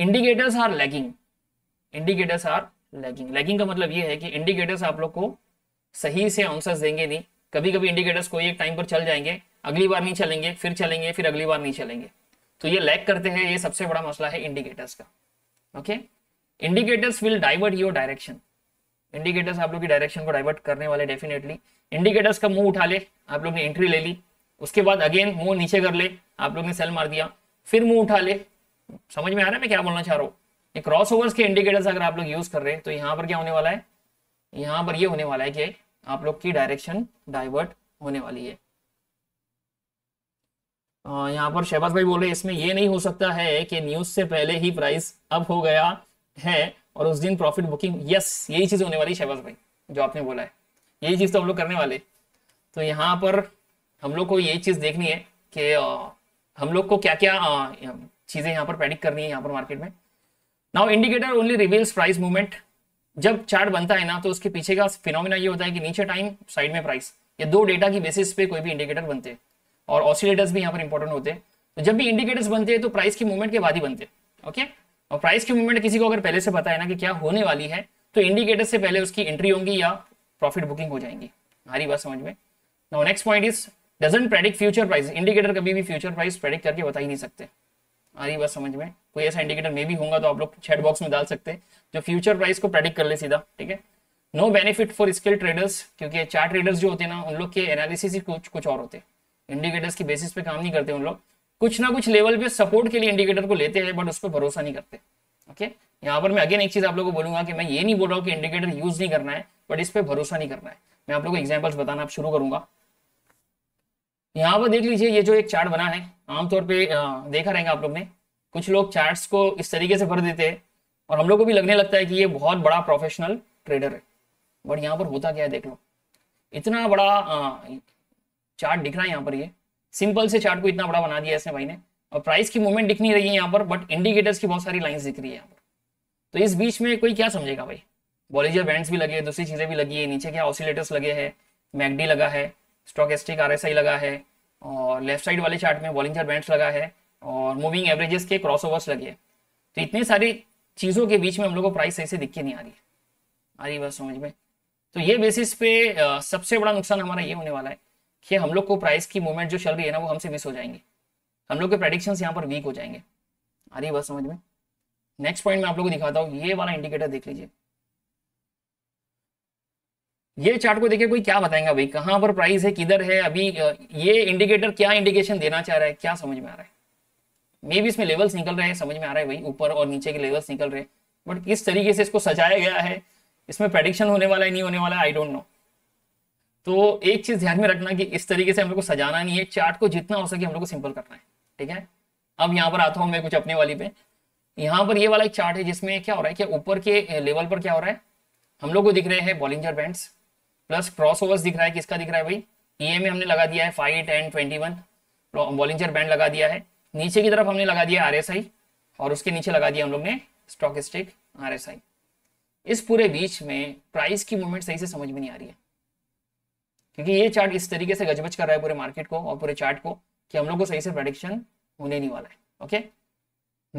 indicators are lagging, indicators are lagging. Lagging का मतलब ये है कि इंडिकेटर्स आप लोग को सही से आंसर्स देंगे नहीं। कभी कभी इंडिकेटर्स कोई एक टाइम पर चल जाएंगे, अगली बार नहीं चलेंगे, फिर चलेंगे, फिर अगली बार नहीं चलेंगे, तो ये लैग करते हैं। ये सबसे बड़ा मसला है इंडिकेटर्स का okay. Indicators will divert your direction, indicators आप लोग की डायरेक्शन को डाइवर्ट करने वाले डेफिनेटली। इंडिकेटर्स का मुंह उठा ले, आप लोग ने एंट्री ले ली, उसके बाद अगेन मुंह नीचे कर ले, आप लोग ने सेल मार दिया, फिर मुंह उठा ले। समझ में आ रहा है मैं क्या बोलना चाह रहा हूँ? ये क्रॉस ओवर्स के इंडिकेटर्स अगर आप लोग यूज कर रहे हैं तो यहाँ पर क्या होने वाला है, यहाँ पर ये होने वाला है कि आप लोग की डायरेक्शन डाइवर्ट होने वाली है। आ, यहाँ पर शहबाज भाई बोल रहे हैं इसमें ये नहीं हो सकता है कि न्यूज से पहले ही प्राइस अप हो गया है और उस दिन प्रॉफिट बुकिंग। यस, यही चीज होने वाली शहबाज भाई, जो आपने बोला है यही चीज तो हम लोग करने वाले। तो यहाँ पर हम लोग को यही चीज देखनी है कि हम लोग को क्या क्या चीजें यहाँ पर प्रेडिक्ट करनी है यहाँ पर मार्केट में। Now indicator only reveals price movement. जब चार्ट बनता है ना तो उसके पीछे का फिनोमिना ये होता है कि नीचे टाइम, साइड में प्राइस, ये दो डेटा की बेसिस पे कोई भी इंडिकेटर बनते हैं और ऑसिलेटर्स भी यहाँ पर इंपॉर्टेंट होते हैं। तो जब भी इंडिकेटर्स बनते हैं तो प्राइस की मूवमेंट के बाद ही बनते हैं। ओके, और प्राइस की मूवमेंट किसी को अगर पहले से पता है ना कि क्या होने वाली है तो इंडिकेटर से पहले उसकी एंट्री होंगी या प्रॉफिट बुकिंग हो जाएंगी। हमारी बात समझ में? Now next point is doesn't predict future price. Indicator कभी भी फ्यूचर प्राइस प्रेडिक्ट करके बता ही नहीं सकते। हमारी बात समझ में? कोई ऐसा इंडिकेटर मे भी होगा तो आप लोग चैट बॉक्स में डाल सकते हैं जो फ्यूचर प्राइस को प्रेडिक्ट कर ले सीधा, ठीक है। No benefit for skill traders, क्योंकि चार्ट ट्रेडर्स जो होते हैं ना उन लोग के एनालिसिस कुछ कुछ और होते हैं, इंडिकेटर्स की बेसिस पे काम नहीं करते उन लोग। कुछ ना कुछ लेवल पे सपोर्ट के लिए इंडिकेटर को लेते हैं बट उस पर भरोसा नहीं करते। ओके, यहाँ पर मैं अगेन एक चीज आप लोगों को बोलूंगा कि मैं ये नहीं बोल रहा हूँ कि इंडिकेटर यूज नहीं करना है बट इस पर भरोसा नहीं करना है। मैं आप लोगों को एग्जाम्पल्स बताना आप शुरू करूंगा। यहाँ पर देख लीजिए ये जो एक चार्ट बना है, आमतौर पर देखा रहेंगे आप लोग ने, कुछ लोग चार्ट्स को इस तरीके से भर देते हैं और हम लोग को भी लगने लगता है कि ये बहुत बड़ा प्रोफेशनल ट्रेडर है, बट यहाँ पर होता क्या है देख लो। इतना बड़ा चार्ट दिख रहा है यहाँ पर, ये सिंपल से चार्ट को इतना बड़ा बना दिया इसने भाई ने, और प्राइस की मूवमेंट दिख नहीं रही है यहाँ पर बट इंडिकेटर्स की बहुत सारी लाइंस दिख रही है यहाँ पर। तो इस बीच में कोई क्या समझेगा भाई? बॉलिंजर बैंड्स भी लगे, दूसरी चीजें भी लगी है, नीचे क्या ऑसिलेटर्स लगे हैं, मैगडी लगा है, स्टॉकस्टिक आरएसआई लगा है, और लेफ्ट साइड वाले चार्ट में बॉलिंजर बैंड्स लगा है और मूविंग एवरेजेस के क्रॉसओवर्स लगे हैं। तो इतने सारी चीजों के बीच में हम लोग को प्राइस ऐसे दिख के नहीं आ रही है। आ रही बात समझ में? तो ये बेसिस पे सबसे बड़ा नुकसान हमारा ये होने वाला है कि हम लोग को प्राइस की मूवमेंट जो चल रही है ना वो हमसे मिस हो जाएंगे, हम लोग के प्रेडिक्शंस यहाँ पर वीक हो जाएंगे। आ रही बात समझ में? नेक्स्ट पॉइंट मैं आप लोगों को दिखाता हूँ। ये वाला इंडिकेटर देख लीजिए, ये चार्ट को देखिए, कोई क्या बताएगा भाई कहाँ पर प्राइस है, किधर है अभी, ये इंडिकेटर क्या इंडिकेशन देना चाह रहा है, क्या समझ में आ रहा है? मे भी इसमें लेवल्स निकल रहे हैं, समझ में आ रहा है भाई, ऊपर और नीचे के लेवल्स निकल रहे हैं बट किस तरीके से इसको सजाया गया है, इसमें प्रेडिक्शन होने वाला है नहीं होने वाला है, आई डोंट नो। तो एक चीज ध्यान में रखना कि इस तरीके से हम लोग को सजाना नहीं है, चार्ट को जितना हो सके हम लोग को सिंपल करना है, ठीक है। अब यहाँ पर आता हूँ मैं कुछ अपने वाली पे। यहाँ पर ये वाला एक चार्ट है जिसमें क्या हो रहा है कि ऊपर के लेवल पर क्या हो रहा है, हम लोग को दिख रहे हैं बॉलिंजर बैंड्स प्लस क्रॉसओवर्स दिख रहा है। किसका दिख रहा है भाई? ई एम ए हमने लगा दिया है five ten twenty one, Bollinger band लगा दिया है, नीचे की तरफ हमने लगा दिया आर एस आई और उसके नीचे लगा दिया हम लोग ने स्टॉकस्टिक आर एस आई। इस पूरे बीच में प्राइस की मूवमेंट सही से समझ में नहीं आ रही है क्योंकि ये चार्ट इस तरीके से गजबज कर रहा है पूरे मार्केट को और पूरे चार्ट को कि हम लोग को सही से प्रेडिक्शन होने नहीं वाला है। ओके,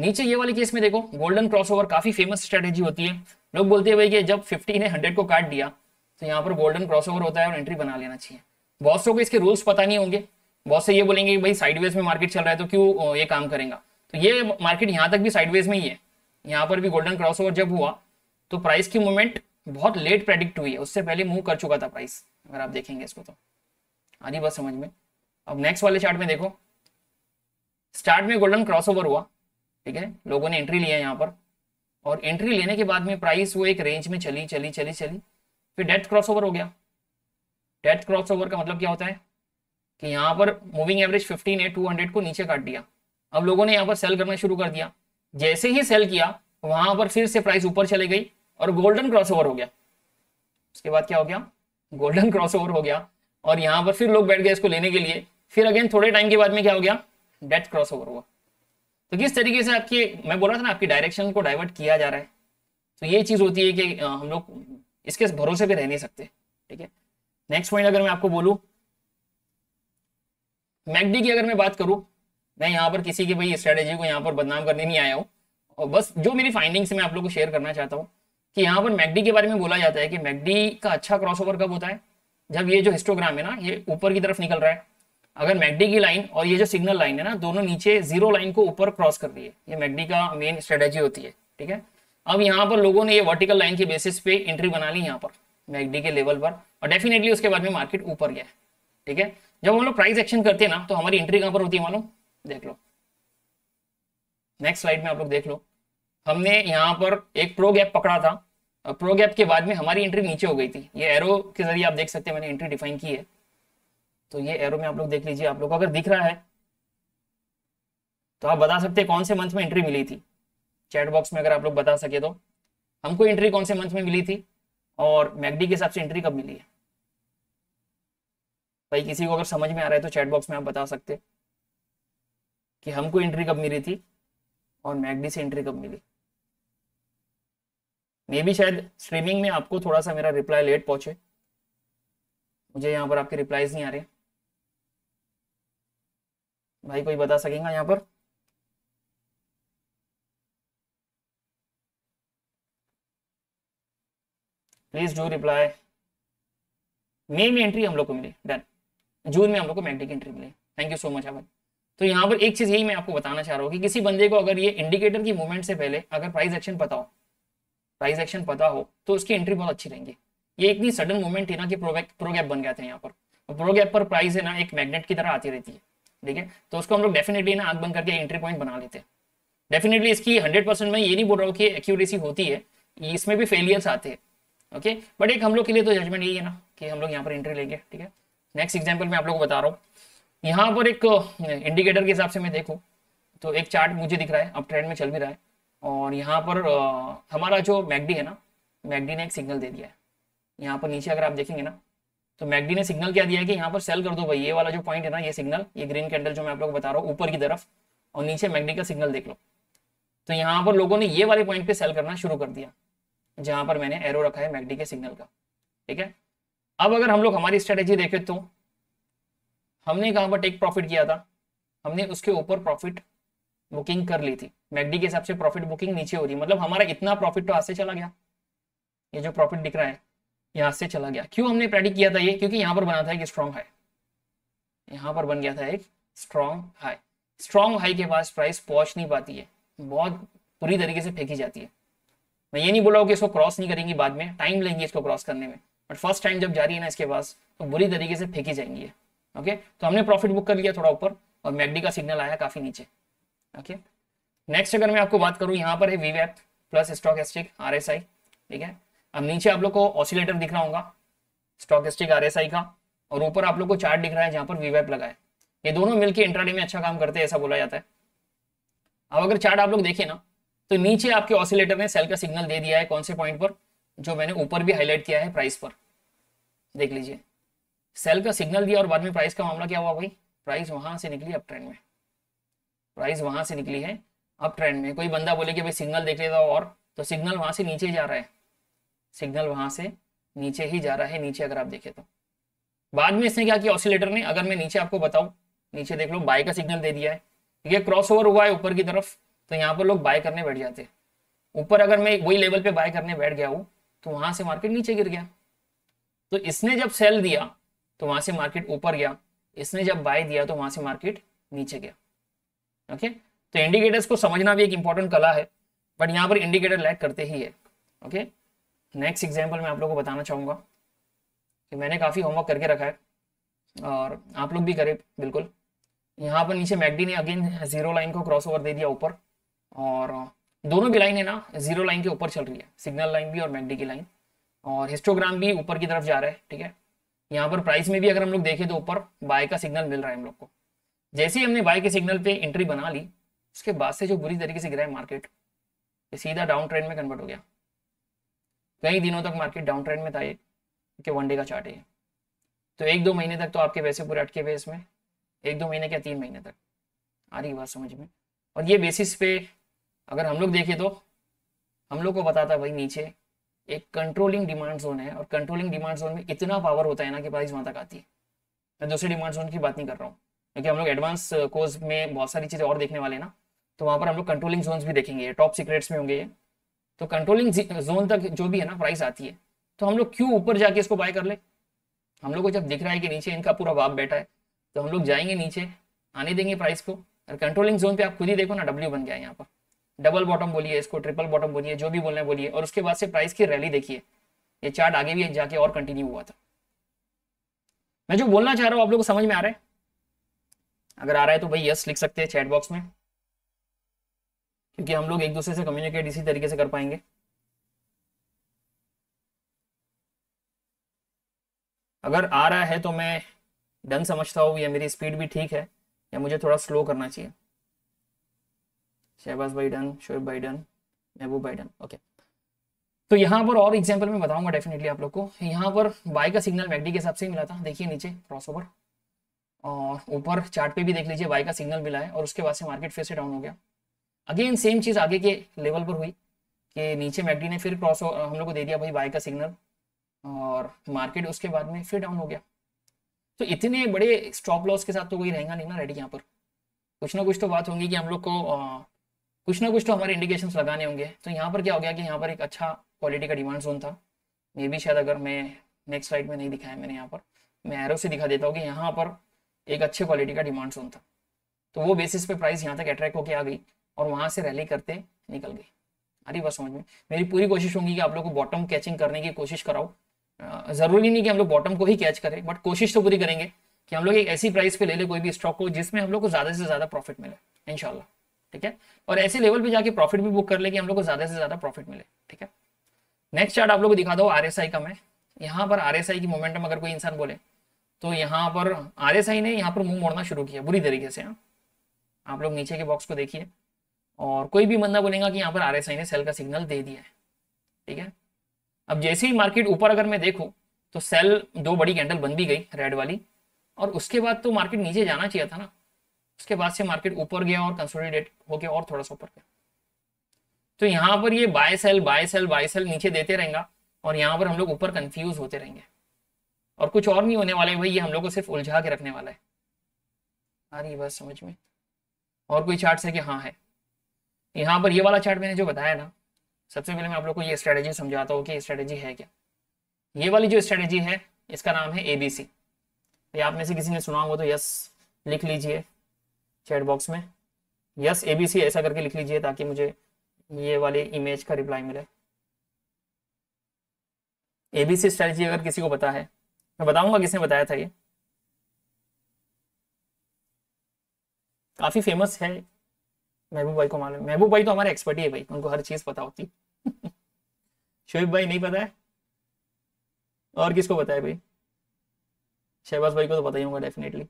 नीचे ये वाले केस में देखो गोल्डन क्रॉसओवर काफी फेमस स्ट्रेटेजी होती है। लोग बोलते हैं भाई कि जब फिफ्टी ने हंड्रेड को काट दिया तो यहाँ पर गोल्डन क्रॉसओवर होता है और एंट्री बना लेना चाहिए। बहुत लोगों को इसके रूल्स पता नहीं होंगे, बहुत से ये बोलेंगे भाई साइडवेज में मार्केट चल रहा है तो क्यों ये काम करेगा। तो ये मार्केट यहाँ तक भी साइडवेज में ही है, यहाँ पर भी गोल्डन क्रॉसओवर जब हुआ तो प्राइस की मूवमेंट बहुत लेट प्रेडिक्ट हुई है, उससे पहले मूव कर चुका था प्राइस, अगर आप देखेंगे इसको तो। आधी बात समझ में? अब नेक्स्ट वाले चार्ट में देखो, स्टार्ट में गोल्डन क्रॉसओवर हुआ, ठीक है, लोगों ने एंट्री लिया यहाँ पर और एंट्री लेने के बाद में प्राइस वो एक रेंज में चली चली चली चली फिर डेथ क्रॉसओवर हो गया। डेथ क्रॉसओवर का मतलब क्या होता है कि यहाँ पर मूविंग एवरेज फिफ्टी ने टू हंड्रेड को नीचे काट दिया, अब लोगों ने यहाँ पर सेल करना शुरू कर दिया, जैसे ही सेल किया वहां पर फिर से प्राइस ऊपर चले गई और गोल्डन क्रॉसओवर हो गया। उसके बाद क्या हो गया? गोल्डन क्रॉसओवर हो गया और यहाँ पर फिर लोग बैठ गए इसको लेने के लिए, फिर अगेन थोड़े टाइम के बाद में क्या हो गया? डेथ क्रॉसओवर हुआ। तो किस तरीके से आपकी, मैं बोल रहा था ना, आपकी डायरेक्शन को डाइवर्ट किया जा रहा है। तो ये चीज होती है कि हम लोग इसके भरोसे पे रह नहीं सकते, ठीक है। नेक्स्ट पॉइंट अगर मैं आपको बोलूं, मैगडी की अगर मैं बात करूं, मैं यहाँ पर किसी की भाई स्ट्रेटेजी को यहाँ पर बदनाम करने नहीं आया हूँ और बस जो मेरी फाइंडिंग्स मैं आप लोगों को शेयर करना चाहता हूँ कि यहाँ पर मैगडी के बारे में बोला जाता है कि मैगडी का अच्छा क्रॉसओवर कब होता है, जब ये जो हिस्टोग्राम है ना ये ऊपर की तरफ निकल रहा है। अगर मैगडी की लाइन और ये जो सिग्नल लाइन है ना दोनों नीचे जीरो लाइन को ऊपर क्रॉस कर रही है, ये मैगडी का मेन स्ट्रेटेजी होती है, ठीक है। अब यहाँ पर लोगों ने ये वर्टिकल लाइन के बेसिस पे एंट्री बना ली यहाँ पर मैकडी के लेवल पर, और डेफिनेटली उसके बाद में मार्केट ऊपर गया है। ठीक है, जब हम लोग प्राइस एक्शन करते हैं ना तो हमारी एंट्री कहाँ पर होती है मालूम, देख लो नेक्स्ट स्लाइड में आप लोग देख लो, हमने यहाँ पर एक प्रो गैप पकड़ा था और प्रो गैप के बाद में हमारी एंट्री नीचे हो गई थी। ये एरो के जरिए आप देख सकते हैं मैंने एंट्री डिफाइन की है, तो ये एरो में आप लोग देख लीजिए, आप लोग को अगर दिख रहा है तो आप बता सकते हैं कौन से मंथ में एंट्री मिली थी, चैट बॉक्स में अगर आप लोग बता सके तो, हमको एंट्री कौन से मंथ में मिली थी और मैकडी के हिसाब से एंट्री कब मिली है। भाई किसी को अगर समझ में आ रहा है तो चैट बॉक्स में आप बता सकते कि हमको एंट्री कब मिली थी और मैकडी से एंट्री कब मिली। मे बी शायद स्ट्रीमिंग में आपको थोड़ा सा मेरा रिप्लाई लेट पहुंचे, मुझे यहाँ पर आपके रिप्लाईज नहीं आ रहे, भाई कोई बता सकेगा यहाँ पर। Please do reply. मई में एंट्री हम लोग को मिली, डन। जून में हम लोग को मैकडी की एंट्री मिली, थैंक यू सो मच भाई। तो यहाँ पर एक चीज यही मैं आपको बताना चाह रहा हूँ कि किसी बंदे को अगर ये इंडिकेटर की मूवमेंट से पहले अगर प्राइस एक्शन पता हो, प्राइस एक्शन पता हो तो उसकी एंट्री बहुत अच्छी रहेंगी। ये इतनी सडन मूवमेंट थी ना कि प्रो गैप बन गया था यहाँ पर, और प्रो गैप पर प्राइस है ना एक मैग्नेट की तरह आती रहती है। ठीक है, तो उसको हम लोग डेफिनेटली ना आंख बंद करके एंट्री पॉइंट बना लेते हैं। डेफिनेटली इसकी हंड्रेड परसेंट मैं ये नहीं बोल रहा हूँ कि एक्यूरेसी होती है, इसमें भी फेलियर्स आते हैं। Okay okay? बट एक हम लोग के लिए तो जजमेंट यही है ना कि हम लोग यहाँ पर एंट्री लेंगे। ठीक है, नेक्स्ट एग्जाम्पल मैं आप लोग को बता रहा हूँ। यहाँ पर एक इंडिकेटर के हिसाब से मैं देखूँ तो एक चार्ट मुझे दिख रहा है, अब ट्रेंड में चल भी रहा है, और यहाँ पर आ, हमारा जो मैकडी है ना, मैकडी ने एक सिग्नल दे दिया है। यहाँ पर नीचे अगर आप देखेंगे ना तो मैकडी ने सिग्नल क्या दिया है कि यहाँ पर सेल कर दो भाई, ये वाला जो पॉइंट है ना, ये सिग्नल, ये ग्रीन कैंडल जो मैं आप लोग को बता रहा हूँ ऊपर की तरफ, और नीचे मैकडी का सिग्नल देख लो। तो यहाँ पर लोगों ने ये वाले पॉइंट पे सेल करना शुरू कर दिया जहां पर मैंने एरो रखा है मैकडी के सिग्नल का। ठीक है, अब अगर हम लोग हमारी स्ट्रेटेजी देखें तो हमने कहां पर टेक प्रॉफिट किया था, हमने उसके ऊपर प्रॉफिट बुकिंग कर ली थी। मैकडी के हिसाब से प्रॉफिट बुकिंग नीचे हो रही, मतलब हमारा इतना प्रॉफिट तो हाथ से चला गया, ये जो प्रॉफिट दिख रहा है यहाँ से चला गया। क्यों हमने प्रेडिक्ट किया था ये, क्योंकि यहाँ पर बना था एक स्ट्रॉन्ग हाई, यहाँ पर बन गया था एक स्ट्रॉन्ग हाई। स्ट्रॉन्ग हाई के पास प्राइस पहुंच नहीं पाती है, बहुत पूरी तरीके से फेंकी जाती है। मैं ये नहीं बोल रहा हूँ कि इसको क्रॉस नहीं करेंगी, बाद में टाइम लेंगे इसको क्रॉस करने में, बट फर्स्ट टाइम जब जा रही है ना इसके पास तो बुरी तरीके से फेंकी जाएंगी। Okay okay? तो हमने प्रॉफिट बुक कर लिया थोड़ा ऊपर, और मैकडी का सिग्नल आया काफी नीचे। ओके नेक्स्ट अगर मैं आपको बात करूँ, यहाँ पर है वीवैप प्लस स्टॉकस्टिक आरएसआई। ठीक है, अब नीचे आप लोग को ऑसिलेटर दिख रहा होगा स्टॉकस्टिक आरएसआई का, और ऊपर आप लोग को चार्ट दिख रहा है जहाँ पर वीवैप लगा है। ये दोनों मिलकर इंट्राडे में अच्छा काम करते हैं ऐसा बोला जाता है। अब अगर चार्ट आप लोग देखें ना तो नीचे आपके ऑसिलेटर ने सेल का सिग्नल दे दिया है, कौन से पॉइंट पर, जो मैंने ऊपर भी हाईलाइट किया है प्राइस पर, देख लीजिए सेल का सिग्नल दिया, और बाद में प्राइस का मामला क्या हुआ भाई, प्राइस वहां से निकली अप ट्रेंड में, प्राइस वहां से निकली है अप ट्रेंड में। कोई बंदा बोले कि भाई सिग्नल देख लेता, और तो सिग्नल वहां से नीचे जा रहा है, सिग्नल वहां से नीचे ही जा रहा है। नीचे अगर आप देखें तो बाद में इसने क्या किया ऑसिलेटर ने, अगर मैं नीचे आपको बताऊं, नीचे देख लो बाय का सिग्नल दे दिया है, ये क्रॉस ओवर हुआ है ऊपर की तरफ, तो यहाँ पर लोग बाय करने बैठ जाते हैं। ऊपर अगर मैं वही लेवल पे बाय करने बैठ गया हूँ तो वहां से मार्केट नीचे गिर गया। तो इसने जब सेल दिया तो वहां से मार्केट ऊपर गया, इसने जब बाय दिया तो वहां से मार्केट नीचे गया। ओके, तो इंडिकेटर्स को समझना भी एक इंपॉर्टेंट कला है, बट यहाँ पर इंडिकेटर लैग करते ही है। ओके नेक्स्ट एग्जाम्पल मैं आप लोगों को बताना चाहूंगा कि मैंने काफी होमवर्क करके रखा है और आप लोग भी करें बिल्कुल। यहाँ पर नीचे मैकडी ने अगेन जीरो लाइन को क्रॉस ओवर दे दिया ऊपर, और दोनों भी लाइन है ना जीरो लाइन के ऊपर चल रही है, सिग्नल लाइन भी और मैकडी की लाइन, और हिस्टोग्राम भी ऊपर की तरफ जा रहा है। ठीक है, यहाँ पर प्राइस में भी अगर हम लोग देखें तो ऊपर बाय का सिग्नल मिल रहा है हम लोग को। जैसे ही हमने बाय के सिग्नल पे एंट्री बना ली, उसके बाद से जो बुरी तरीके से गिरा है मार्केट, ये सीधा डाउन ट्रेंड में कन्वर्ट हो गया। कई दिनों तक मार्केट डाउन ट्रेंड में था, ये वन डे का चार्ट है, तो एक दो महीने तक तो आपके पैसे पूरे अटके हुए इसमें, एक दो महीने क्या तीन महीने तक, आ रही बात समझ में। और ये बेसिस पे अगर हम लोग देखें तो हम लोग को बताता भाई नीचे एक कंट्रोलिंग डिमांड जोन है, और कंट्रोलिंग डिमांड जोन में इतना पावर होता है ना कि प्राइस वहां तक आती है। मैं दूसरे डिमांड जोन की बात नहीं कर रहा हूँ, क्योंकि हम लोग एडवांस कोर्स में बहुत सारी चीजें और देखने वाले ना, तो वहां पर हम लोग कंट्रोलिंग जोन भी देखेंगे, टॉप सीक्रेट्स में होंगे ये। तो कंट्रोलिंग जोन तक जो भी है ना प्राइस आती है, तो हम लोग क्यों ऊपर जाके इसको बाय कर ले। हम लोग को जब दिख रहा है कि नीचे इनका पूरा बाप बैठा है तो हम लोग जाएंगे नीचे, आने देंगे प्राइस को। और कंट्रोलिंग जोन पे आप खुद ही देखो ना, डब्ल्यू बन गया है यहाँ पर, डबल बॉटम बोलिए, इसको ट्रिपल बॉटम बोलिए, जो भी बोलना है बोलिए। और उसके बाद से प्राइस की रैली देखिए, ये चार्ट आगे भी जाके और कंटिन्यू हुआ था। मैं जो बोलना चाह रहा हूँ आप लोग को समझ में आ रहा है? अगर आ रहा है तो भाई यस लिख सकते हैं चैट बॉक्स में, क्योंकि हम लोग एक दूसरे से कम्युनिकेट इसी तरीके से कर पाएंगे। अगर आ रहा है तो मैं डन समझता हूँ, या मेरी स्पीड भी ठीक है या मुझे थोड़ा स्लो करना चाहिए। शहबाज भाई डन, शोएब भाई डन, महबूब भाई डन, ओके। तो यहाँ पर और एग्जाम्पल में बताऊंगा डेफिनेटली आप लोग को। यहाँ पर बाय का सिग्नल मैगडी के हिसाब से मिला था, देखिए नीचे क्रॉसओवर, और ऊपर चार्ट पे भी देख लीजिए बाय का सिग्नल मिला है, और उसके बाद से मार्केट फिर से डाउन हो गया। अगेन सेम चीज आगे के लेवल पर हुई कि नीचे मैगडी ने फिर क्रॉस हम लोग को दे दिया भाई बाय का सिग्नल, और मार्केट उसके बाद में फिर डाउन हो गया। तो इतने बड़े स्टॉप लॉस के साथ तो कोई रहेगा नहीं ना रेडी। यहाँ पर कुछ ना कुछ तो बात होगी कि हम लोग को कुछ ना कुछ तो हमारे इंडिकेशंस लगाने होंगे। तो यहाँ पर क्या हो गया कि यहाँ पर एक अच्छा क्वालिटी का डिमांड जोन था, मे बी शायद, अगर मैं नेक्स्ट स्लाइड में नहीं दिखाया मैंने, यहाँ पर मैं एरो से दिखा देता हूँ कि यहाँ पर एक अच्छे क्वालिटी का डिमांड जोन था। तो वो बेसिस पे प्राइस यहाँ तक अट्रैक्ट होकर आ गई और वहाँ से रैली करते निकल गई। अरे बस समझ में, मेरी पूरी कोशिश होगी कि आप लोग को बॉटम कैचिंग करने की कोशिश कराओ। जरूरी नहीं कि हम लोग बॉटम को ही कैच करें, बट कोशिश तो पूरी करेंगे कि हम लोग एक ऐसी प्राइस पे ले लें कोई भी स्टॉक को जिसमें हम लोग को ज़्यादा से ज़्यादा प्रॉफिट मिले इंशाल्लाह, ठीक है। और ऐसे लेवल पे जाके प्रॉफिट भी बुक कर ले कि हम लोग को ज्यादा से ज्यादा प्रॉफिट मिले, ठीक है। नेक्स्ट चार्ट आप लोग को दिखा दो आरएसआई का। मैं यहाँ पर आरएसआई की मोमेंटम अगर कोई इंसान बोले तो यहाँ पर आरएसआई ने यहाँ पर मुंह मोड़ना शुरू किया बुरी तरीके से। हाँ, आप लोग नीचे के बॉक्स को देखिए, और कोई भी बंदा बोलेगा कि यहाँ पर आरएसआई ने सेल का सिग्नल दे दिया है, ठीक है। अब जैसे ही मार्केट ऊपर अगर मैं देखूँ तो सेल दो बड़ी कैंडल बन भी गई रेड वाली, और उसके बाद तो मार्केट नीचे जाना चाहिए था ना। उसके बाद से मार्केट ऊपर गया और कंसोलिडेट होके और थोड़ा सा ऊपर गया। तो यहाँ पर ये buy sell buy sell buy sell नीचे देते रहेगा, और यहाँ पर हम लोग ऊपर कंफ्यूज होते रहेंगे, और कुछ और नहीं होने वाला है भाई। ये हम लोग को सिर्फ उलझा के रखने वाला है। आ रही बात समझ में? और कोई चार्ट है कि हाँ है? यहाँ पर ये वाला चार्ट मैंने जो बताया ना, सबसे पहले मैं आप लोग को ये स्ट्रेटेजी समझाता हूँ कि स्ट्रेटेजी है क्या। ये वाली जो स्ट्रेटेजी है इसका नाम है एबीसी। आप में से किसी ने सुना हो तो यस लिख लीजिए चैट बॉक्स में, यस एबीसी ऐसा करके लिख लीजिए ताकि मुझे ये वाले इमेज का रिप्लाई मिले। एबीसी स्ट्रेटजी अगर किसी को पता है, मैं बताऊंगा किसने बताया था। ये काफी फेमस है, महबूब भाई को मालूम है। महबूब भाई तो हमारे एक्सपर्ट ही है भाई, उनको हर चीज पता होती। शोएब भाई नहीं पता है, और किसको पता है भाई? शहबाज भाई को तो पता ही होगा डेफिनेटली,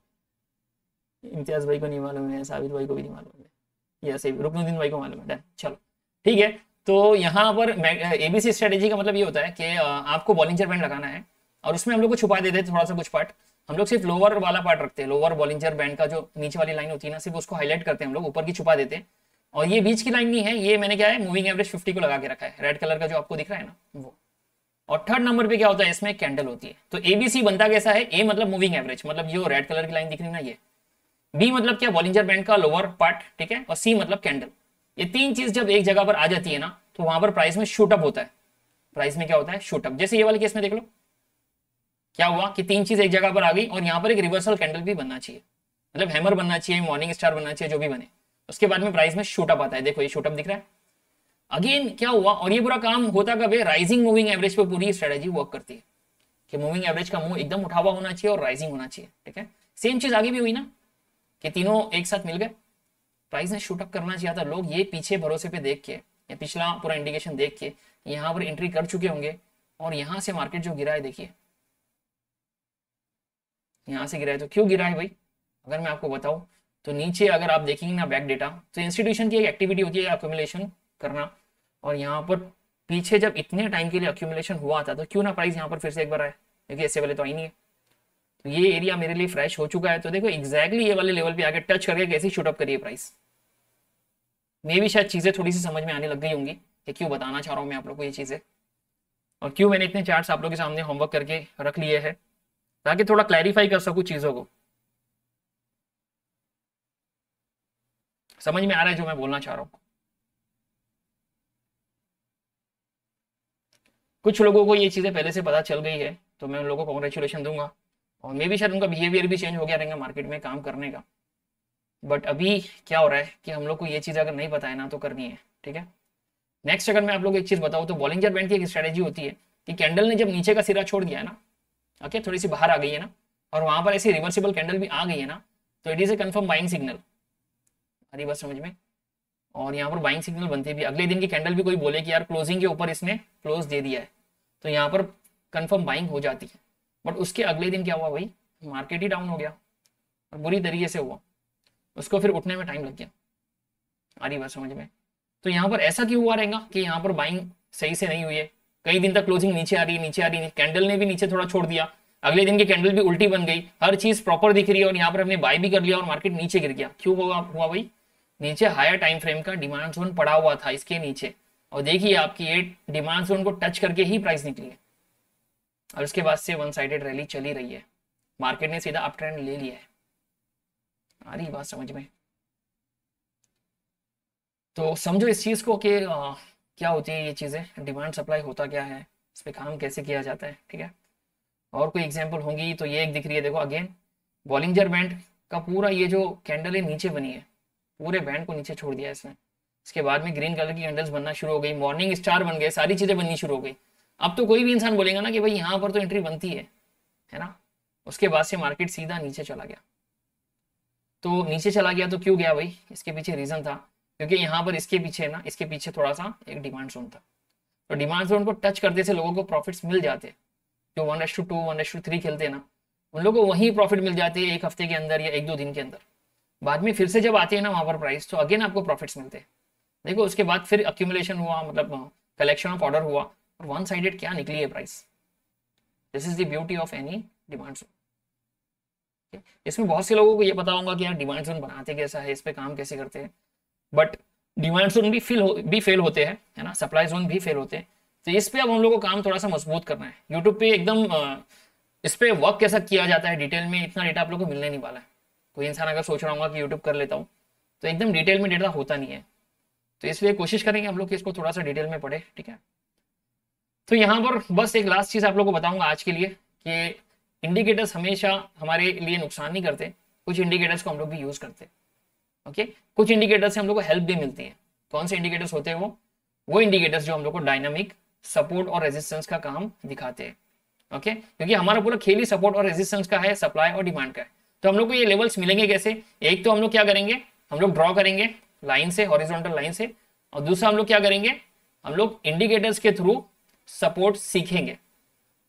इम्तियाज भाई को नहीं मालूम है, साबिर भाई को भी नहीं मालूम है, या सही रुकनुद्दीन भाई को मालूम है। डन, चलो ठीक है। तो यहाँ पर एबीसी स्ट्रेटेजी का मतलब ये होता है कि आपको बॉलिंजर बैंड लगाना है, और उसमें हम लोग को छुपा देते हैं थोड़ा सा कुछ पार्ट। हम लोग सिर्फ लोअर वाला पार्ट रखते हैं, लोअर बॉलिंजर बैंड का जो नीचे वाली लाइन होती है ना, सिर्फ उसको हाईलाइट करते हैं हम लोग, ऊपर की छुपा देते हैं। और ये बीच की लाइन नहीं है, ये मैंने क्या है मूविंग एवरेज फिफ्टी को लगा के रखा है, रेड कलर का जो आपको दिख रहा है ना वो। और थर्ड नंबर पे क्या होता है, इसमें एक कैंडल होती है। तो एबीसी बनता कैसा है, ए मतलब मूविंग एवरेज, मतलब ये रेड कलर की लाइन दिख रही ना ये, बी मतलब क्या बॉलिंजर बैंड का लोअर पार्ट, ठीक है, और सी मतलब कैंडल। ये तीन चीज जब एक जगह पर आ जाती है ना तो वहां पर प्राइस में शूटअप होता है। प्राइस में क्या होता है, शूटअप। जैसे ये वाले केस में देख लो क्या हुआ कि तीन चीज एक जगह पर आ गई, और यहाँ पर एक रिवर्सल कैंडल भी बनना चाहिए, मतलब हैमर बनना चाहिए, मॉर्निंग स्टार बनना चाहिए, जो भी बने। उसके बाद में प्राइस में शूटअप आता है, देखो ये शूटअप दिख रहा है। अगेन क्या हुआ, और ये पूरा काम होता कब है, राइजिंग मूविंग एवरेज पे पूरी स्ट्रेटेजी वर्क करती है कि मूविंग एवरेज का मुंह एकदम उठा हुआ होना चाहिए और राइजिंग होना चाहिए, ठीक है। सेम चीज आगे भी हुई ना कि तीनों एक साथ मिल गए, प्राइस ने शूटअप करना चाहिए था। लोग ये पीछे भरोसे पे देख के या पिछला पूरा इंडिकेशन देख के यहाँ पर एंट्री कर चुके होंगे, और यहाँ से मार्केट जो गिरा है देखिए, यहाँ से गिरा है। तो क्यों गिरा है भाई, अगर मैं आपको बताऊं तो नीचे अगर आप देखेंगे ना बैक डेटा, तो इंस्टीट्यूशन की एक एक्टिविटी होती है अक्यूमुलेशन करना, और यहाँ पर पीछे जब इतने टाइम के लिए अक्यूमुलेशन हुआ था तो क्यों ना प्राइस यहाँ पर फिर से एक बार आए, क्योंकि इससे पहले तो आई नहीं है। तो ये एरिया मेरे लिए फ्रेश हो चुका है, तो देखो एग्जैक्टली ये वाले लेवल पे आके टच करके कैसे शूटअप करिए प्राइस। मे भी शायद चीजें थोड़ी सी समझ में आने लग गई होंगी कि क्यों बताना चाह रहा हूँ मैं आप लोग को ये चीजें, और क्यों मैंने इतने चार्ट्स आप लोग के सामने होमवर्क करके रख लिए हैं, ताकि थोड़ा क्लैरिफाई कर सकूँ चीजों को। समझ में आ रहा है जो मैं बोलना चाह रहा हूँ? कुछ लोगों को ये चीजें पहले से पता चल गई है, तो मैं उन लोगों को कॉन्ग्रेचुलेशन दूंगा, और मे भी शायद उनका बिहेवियर भी चेंज हो गया रहेगा मार्केट में काम करने का। बट अभी क्या हो रहा है कि हम लोग को ये चीज़ अगर नहीं पता है ना तो करनी है, ठीक है। नेक्स्ट अगर मैं आप लोग एक चीज़ बताऊँ तो बॉलिंजर बैंड की एक स्ट्रेटेजी होती है कि कैंडल ने जब नीचे का सिरा छोड़ दिया है ना, ओके, थोड़ी सी बाहर आ गई है ना, और वहाँ पर ऐसी रिवर्सिबल कैंडल भी आ गई है ना, तो it is a confirm buying signal, हरी बात समझ में। और यहाँ पर बाइंग सिग्नल बनते भी, अगले दिन की कैंडल भी कोई बोले कि यार क्लोजिंग के ऊपर इसने क्लोज दे दिया है तो यहाँ पर कन्फर्म बाइंग हो जाती है। बट उसके अगले दिन क्या हुआ भाई, मार्केट ही डाउन हो गया और बुरी तरीके से हुआ, उसको फिर उठने में टाइम लग गया, हरी बात समझ में। तो यहाँ पर ऐसा क्यों हुआ रहेगा कि यहाँ पर बाइंग सही से नहीं हुई है, कई दिन तक क्लोजिंग नीचे आ रही नीचे आ रही है, कैंडल ने भी नीचे थोड़ा छोड़ दिया, अगले दिन की कैंडल भी उल्टी बन गई, हर चीज प्रॉपर दिख रही है और यहाँ पर हमने बाय भी कर लिया और मार्केट नीचे गिर गया। क्यों हुआ हुआ भाई, नीचे हायर टाइम फ्रेम का डिमांड जोन पड़ा हुआ था इसके नीचे, और देखिए आपकी ये डिमांड जोन को टच करके ही प्राइस निकली है और उसके बाद से वन साइडेड रैली चली रही है, मार्केट ने सीधा अप ट्रेंड ले लिया है, आ रही बात समझ में। तो समझो इस चीज को कि क्या होती है ये चीज़ें, डिमांड सप्लाई होता क्या है, इस पर काम कैसे किया जाता है, ठीक है। और कोई एग्जांपल होंगी तो ये एक दिख रही है, देखो अगेन बॉलिंजर बैंड का पूरा ये जो कैंडल है नीचे बनी है, पूरे बैंड को नीचे छोड़ दिया इसने, इसके बाद में ग्रीन कलर की कैंडल्स बनना शुरू हो गई, मॉर्निंग स्टार बन गए, सारी चीज़ें बननी शुरू हो गई। अब तो कोई भी इंसान बोलेगा ना कि भाई यहाँ पर तो एंट्री बनती है, है ना। उसके बाद से मार्केट सीधा नीचे चला गया, तो नीचे चला गया तो क्यों गया भाई, इसके पीछे रीज़न था क्योंकि यहाँ पर इसके पीछे ना इसके पीछे थोड़ा सा एक डिमांड जोन था, तो डिमांड जोन को टच करते से लोगों को प्रॉफिट्स मिल जाते, जो one S to two two S is to खेलते हैं ना उन लोगों को वही प्रॉफिट मिल जाते हैं एक हफ्ते के अंदर या एक दो दिन के अंदर। बाद में फिर से जब आते हैं ना वहाँ पर प्राइस, तो अगेन आपको प्रॉफिट्स मिलते हैं, देखो। उसके बाद फिर अक्यूमुलेशन हुआ, मतलब कलेक्शन ऑफ ऑर्डर हुआ और वन साइडेड क्या निकली है price. This is the beauty of any demand zone. इसमें बहुत से लोगों को ये पता होगा कि यार डिमांड जोन बनाते कैसा है, इस पर काम कैसे करते हैं, बट डिमांड जोन भी फेल हो, भी फेल होते हैं, है ना, सप्लाई जोन भी फेल होते हैं। तो इस पे अब हम लोग को काम थोड़ा सा मजबूत करना है। यूट्यूब पे एकदम इस पे वर्क कैसा किया जाता है डिटेल में, इतना डेटा आप लोग को मिलने नहीं वाला है। कोई इंसान अगर सोच रहा होगा कि यूट्यूब कर लेता हूँ, तो एकदम डिटेल में डेटा होता नहीं है, तो इसलिए कोशिश करेंगे हम लोग इसको थोड़ा सा डिटेल में पढ़े, ठीक है। तो यहाँ पर बस एक लास्ट चीज़ आप लोग को बताऊँगा आज के लिए कि इंडिकेटर्स हमेशा हमारे लिए नुकसान नहीं करते, कुछ इंडिकेटर्स को हम लोग भी यूज़ करते हैं, ओके okay? कुछ इंडिकेटर्स से हम लोग को हेल्प भी मिलती है। कौन से इंडिकेटर्स होते हैं वो वो इंडिकेटर्स जो हम लोग को डायनामिक सपोर्ट और रेजिस्टेंस का काम दिखाते हैं, ओके okay? क्योंकि हमारा पूरा खेल ही सपोर्ट और रेजिस्टेंस का है, सप्लाई और डिमांड का है। तो हम लोग को ये लेवल्स मिलेंगे कैसे, एक तो हम लोग क्या करेंगे, हम लोग ड्रॉ करेंगे लाइन से, हॉरिजॉन्टल लाइन से, और दूसरा हम लोग क्या करेंगे, हम लोग इंडिकेटर्स के थ्रू सपोर्ट सीखेंगे।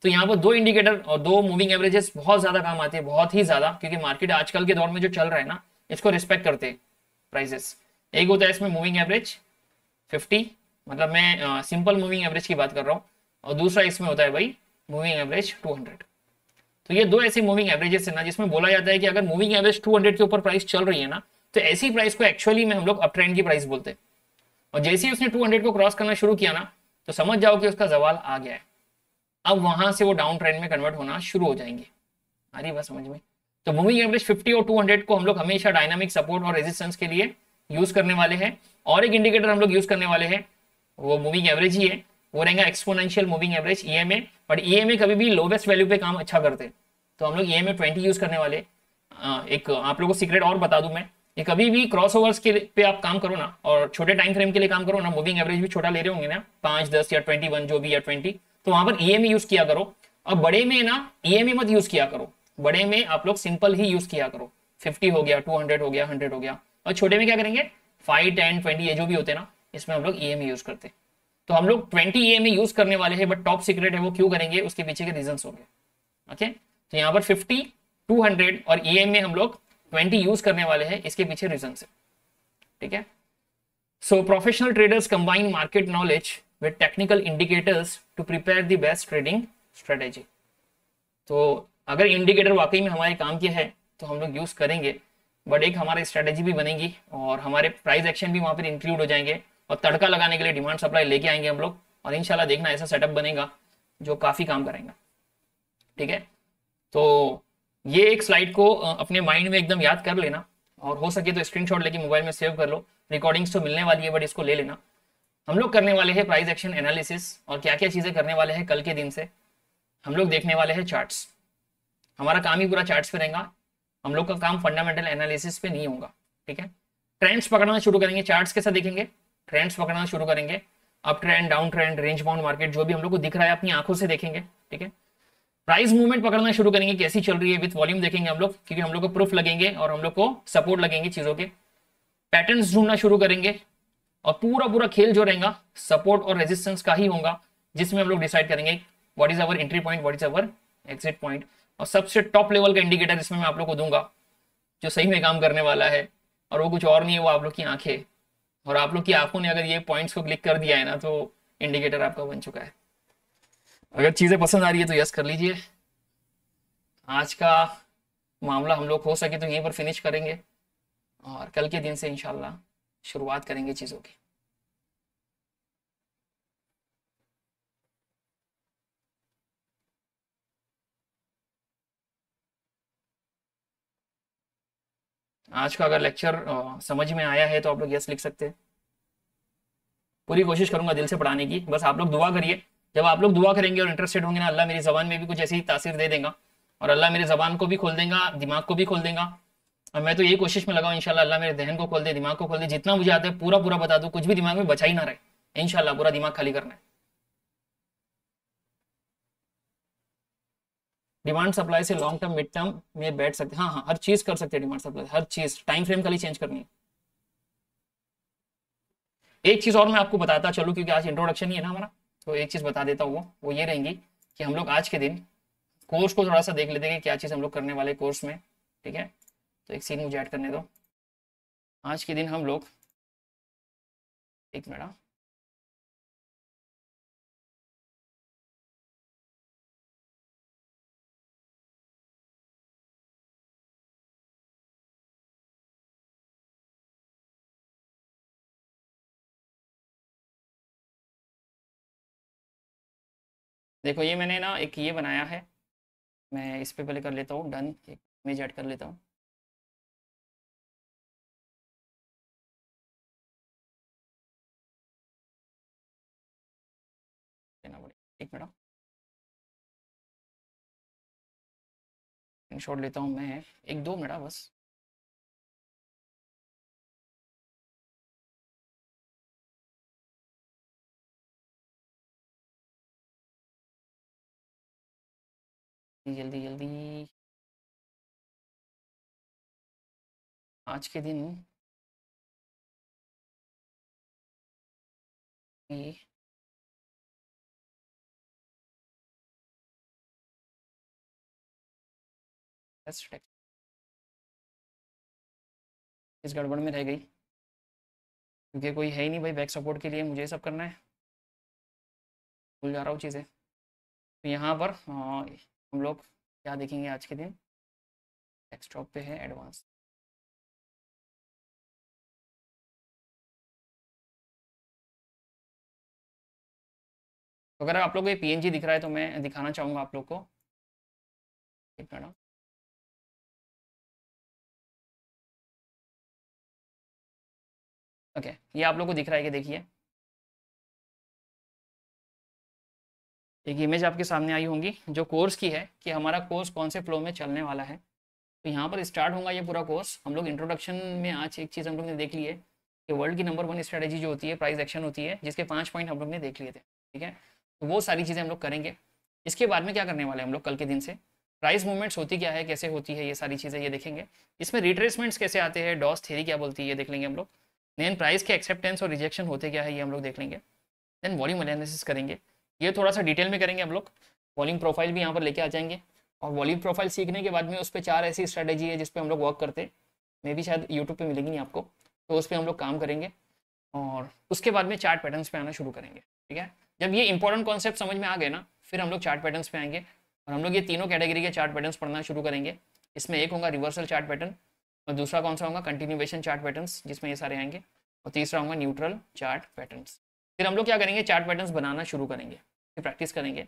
तो यहाँ पर दो इंडिकेटर और दो मूविंग एवरेजेस बहुत ज्यादा काम आते हैं, बहुत ही ज्यादा, क्योंकि मार्केट आजकल के दौर में जो चल रहा है ना इसको रिस्पेक्ट करते हैं प्राइसेस। एक होता है इसमें मूविंग एवरेज फिफ्टी, मतलब मैं सिंपल मूविंग एवरेज की बात कर रहा हूँ, और दूसरा इसमें होता है भाई मूविंग एवरेज टू हंड्रेड। तो ये दो ऐसे मूविंग एवरेजेस है ना जिसमें बोला जाता है कि अगर मूविंग एवरेज टू हंड्रेड के ऊपर प्राइस चल रही है ना, तो ऐसी प्राइस को एक्चुअली में हम लोग अप ट्रेंड की प्राइस बोलते हैं। और जैसे ही उसने टू हंड्रेड को क्रॉस करना शुरू किया ना, तो समझ जाओ कि उसका जवाल आ गया है, अब वहां से वो डाउन ट्रेंड में कन्वर्ट होना शुरू हो जाएंगे, आ रही बात समझ में। तो मूविंग एवरेज फिफ्टी और टू हंड्रेड को हम लोग हमेशा डायनामिक सपोर्ट और रेजिस्टेंस के लिए यूज करने वाले हैं। और एक इंडिकेटर हम लोग यूज करने वाले हैं, वो मूविंग एवरेज ही है, वो रहेगा exponential moving average E M A. But E M A कभी भी लोवेस्ट वैल्यू पे काम अच्छा करते हैं, तो हम लोग E M A twenty use करने वाले। एक आप लोगों को सीक्रेट और बता दूं मैं, ये कभी भी क्रॉस ओवर्स के पे आप काम करो ना और छोटे टाइम फ्रेम के लिए काम करो ना, मूविंग एवरेज भी छोटा ले रहे होंगे ना, पाँच दस या ट्वेंटी वन जो भी या ट्वेंटी, तो वहां पर ई एम ए यूज किया करो। और बड़े में ना ई एम ए मत यूज किया करो, बड़े में आप लोग सिंपल ही यूज किया करो, फिफ्टी हो गया, टू हंड्रेड हो गया, हंड्रेड हो गया। और छोटे में क्या करेंगे, फाइव टेन ट्वेंटी ये जो भी होते हैं ना, इसमें हम लोग ई एम ए यूज करते हैं। तो हम लोग twenty E M A use करने वाले हैं, बट टॉप सीक्रेट है वो क्यों करेंगे, उसके पीछे के रीजंस होंगे, ओके। तो यहाँ पर फिफ्टी, टू हंड्रेड और ई एम ए हम लोग ट्वेंटी यूज करने वाले हैं, इसके पीछे रीजंस है, ठीक है। So professional traders combine market knowledge with technical indicators to prepare the best trading strategy. तो अगर इंडिकेटर वाकई में हमारे काम के है तो हम लोग यूज़ करेंगे, बट एक हमारी स्ट्रेटेजी भी बनेगी और हमारे प्राइस एक्शन भी वहाँ पर इंक्लूड हो जाएंगे, और तड़का लगाने के लिए डिमांड सप्लाई लेके आएंगे हम लोग। और इंशाल्लाह देखना ऐसा सेटअप बनेगा जो काफ़ी काम करेगा, ठीक है। तो ये एक स्लाइड को अपने माइंड में एकदम याद कर लेना, और हो सके तो स्क्रीनशॉट लेके मोबाइल में सेव कर लो। रिकॉर्डिंग्स तो मिलने वाली है, बट इसको ले लेना। हम लोग करने वाले हैं प्राइस एक्शन एनालिसिस, और क्या क्या चीज़ें करने वाले हैं कल के दिन से हम लोग देखने वाले हैं चार्ट्स। हमारा काम ही पूरा चार्ट्स पे रहेगा, हम लोग का काम फंडामेंटल एनालिसिस पे नहीं होगा, ठीक है। ट्रेंड्स पकड़ना शुरू करेंगे, चार्ट्स के साथ देखेंगे, ट्रेंड्स पकड़ना शुरू करेंगे। Up trend, down trend, range bound market, जो भी हम लोग को दिख रहा है अपनी आंखों से देखेंगे, ठीक है। प्राइस मूवमेंट पकड़ना शुरू करेंगे, कैसी चल रही है, विथ वॉल्यूम देखेंगे हम लोग, क्योंकि हम लोग को प्रूफ लगेंगे और हम लोग को सपोर्ट लगेंगे चीजों के। पैटर्न्स ढूंढना शुरू करेंगे और पूरा पूरा खेल जो रहेगा सपोर्ट और रेजिस्टेंस का ही होगा, जिसमें हम लोग डिसाइड करेंगे what is our entry point, what is our exit point. और सबसे टॉप लेवल का इंडिकेटर जिसमें मैं आप लोग को दूंगा जो सही में काम करने वाला है, और वो कुछ और नहीं है, वो आप लोग की आंखें। और आप लोग की आंखों ने अगर ये पॉइंट्स को क्लिक कर दिया है ना, तो इंडिकेटर आपका बन चुका है। अगर चीजें पसंद आ रही है तो यस कर लीजिए। आज का मामला हम लोग हो सके तो यहीं पर फिनिश करेंगे और कल के दिन से इंशाल्लाह शुरुआत करेंगे चीजों की। आज का अगर लेक्चर समझ में आया है तो आप लोग यस लिख सकते हैं। पूरी कोशिश करूंगा दिल से पढ़ाने की, बस आप लोग दुआ करिए। जब आप लोग दुआ करेंगे और इंटरेस्टेड होंगे ना, अल्लाह मेरी जबान में भी कुछ ऐसी तासीर दे देगा, और अल्लाह मेरी जबान को भी खोल देगा, दिमाग को भी खोल देगा। और मैं तो यही कोशिश में लगा हूं, इंशाल्लाह अल्लाह मेरे दहन को खोल दे, दिमाग को खोल दे, जितना मुझे आता है पूरा पूरा बता दूं, कुछ भी दिमाग में बचा ही ना रहे। इंशाल्लाह पूरा दिमाग खाली करना है। डिमांड सप्लाई से लॉन्ग टर्म, मिड टर्म में बैठ सकते हैं। हाँ हाँ हर चीज कर सकते हैं, डिमांड सप्लाई हर चीज, टाइम फ्रेम खाली चेंज करनी है। एक चीज और मैं आपको बताता चलूं, क्योंकि आज इंट्रोडक्शन ही है ना हमारा, तो एक चीज बता देता हूँ, वो वो ये रहेंगी कि हम लोग आज के दिन कोर्स को थोड़ा सा देख लेते हैं क्या चीज हम लोग करने वाले कोर्स में, ठीक है। तो एक सीन मुझे ऐड करने दो। आज के दिन हम लोग, एक मिनट, देखो ये मैंने ना एक ये बनाया है, मैं इस पे पहले कर लेता हूँ डन, एक इमेज ऐड कर लेता हूँ। एक मिनट स्क्रीनशॉट लेता हूँ मैं, एक दो मिनट बस। जल्दी जल्दी आज के दिन ये इस गड़बड़ में रह गई, क्योंकि कोई है ही नहीं भाई बैक सपोर्ट के लिए, मुझे सब करना है, भूल जा रहा हूँ चीज़ें। तो यहाँ पर हाँ, हम लोग क्या देखेंगे आज के दिन, डेस्कटॉप पे है एडवांस, तो अगर आप लोग को ये पीएनजी दिख रहा है तो मैं दिखाना चाहूँगा आप लोग को। एक मिनट, ओके ये आप लोग को दिख रहा है कि देखिए एक इमेज आपके सामने आई होंगी जो कोर्स की है कि हमारा कोर्स कौन से फ्लो में चलने वाला है। तो यहाँ पर स्टार्ट होगा ये पूरा कोर्स। हम लोग इंट्रोडक्शन में आज एक चीज़ हम लोग ने देख ली है कि वर्ल्ड की नंबर वन स्ट्रेटेजी जो होती है प्राइस एक्शन होती है, जिसके पाँच पॉइंट हम लोग ने देख लिए थे, ठीक है। तो वो सारी चीज़ें हम लोग करेंगे। इसके बाद में क्या करने वाले हैं हम लोग कल के दिन से, प्राइस मूवमेंट्स होती क्या है, कैसे होती है, ये सारी चीज़ें ये देखेंगे। इसमें रिट्रेसमेंट्स कैसे आते हैं, डॉस थ्योरी क्या बोलती है ये देख लेंगे हम लोग। देन प्राइस के एक्सेप्टेंस और रिजेक्शन होते क्या है ये हम लोग देख लेंगे। देन वॉल्यूम एनालिसिस करेंगे, ये थोड़ा सा डिटेल में करेंगे हम लोग। वॉल्यूम प्रोफाइल भी यहाँ पर लेके आ जाएंगे, और वॉल्यूम प्रोफाइल सीखने के बाद में उस पर चार ऐसी स्ट्रेटेजी है जिस पे हम लोग वर्क करते हैं, मे भी शायद यूट्यूब पे मिलेंगी आपको, तो उस पर हम लोग काम करेंगे। और उसके बाद में चार्ट पैटर्न्स पे आना शुरू करेंगे, ठीक है। जब ये इंपॉर्टेंट कॉन्सेप्ट समझ में आ गए ना, फिर हम लोग चार्ट पैटर्न्स पे आएंगे और हम लोग ये तीनों कैटेगरी के चार्ट पैटर्न्स पढ़ना शुरू करेंगे। इसमें एक होगा रिवर्सल चार्ट पैटर्न, और दूसरा कौन सा होगा कंटिन्यूएशन चार्ट पैटर्न्स जिसमें ये सारे आएंगे, और तीसरा होगा न्यूट्रल चार्ट पैटर्न्स। फिर हम लोग क्या करेंगे, चार्ट पैटर्न्स बनाना शुरू करेंगे, प्रैक्टिस करेंगे।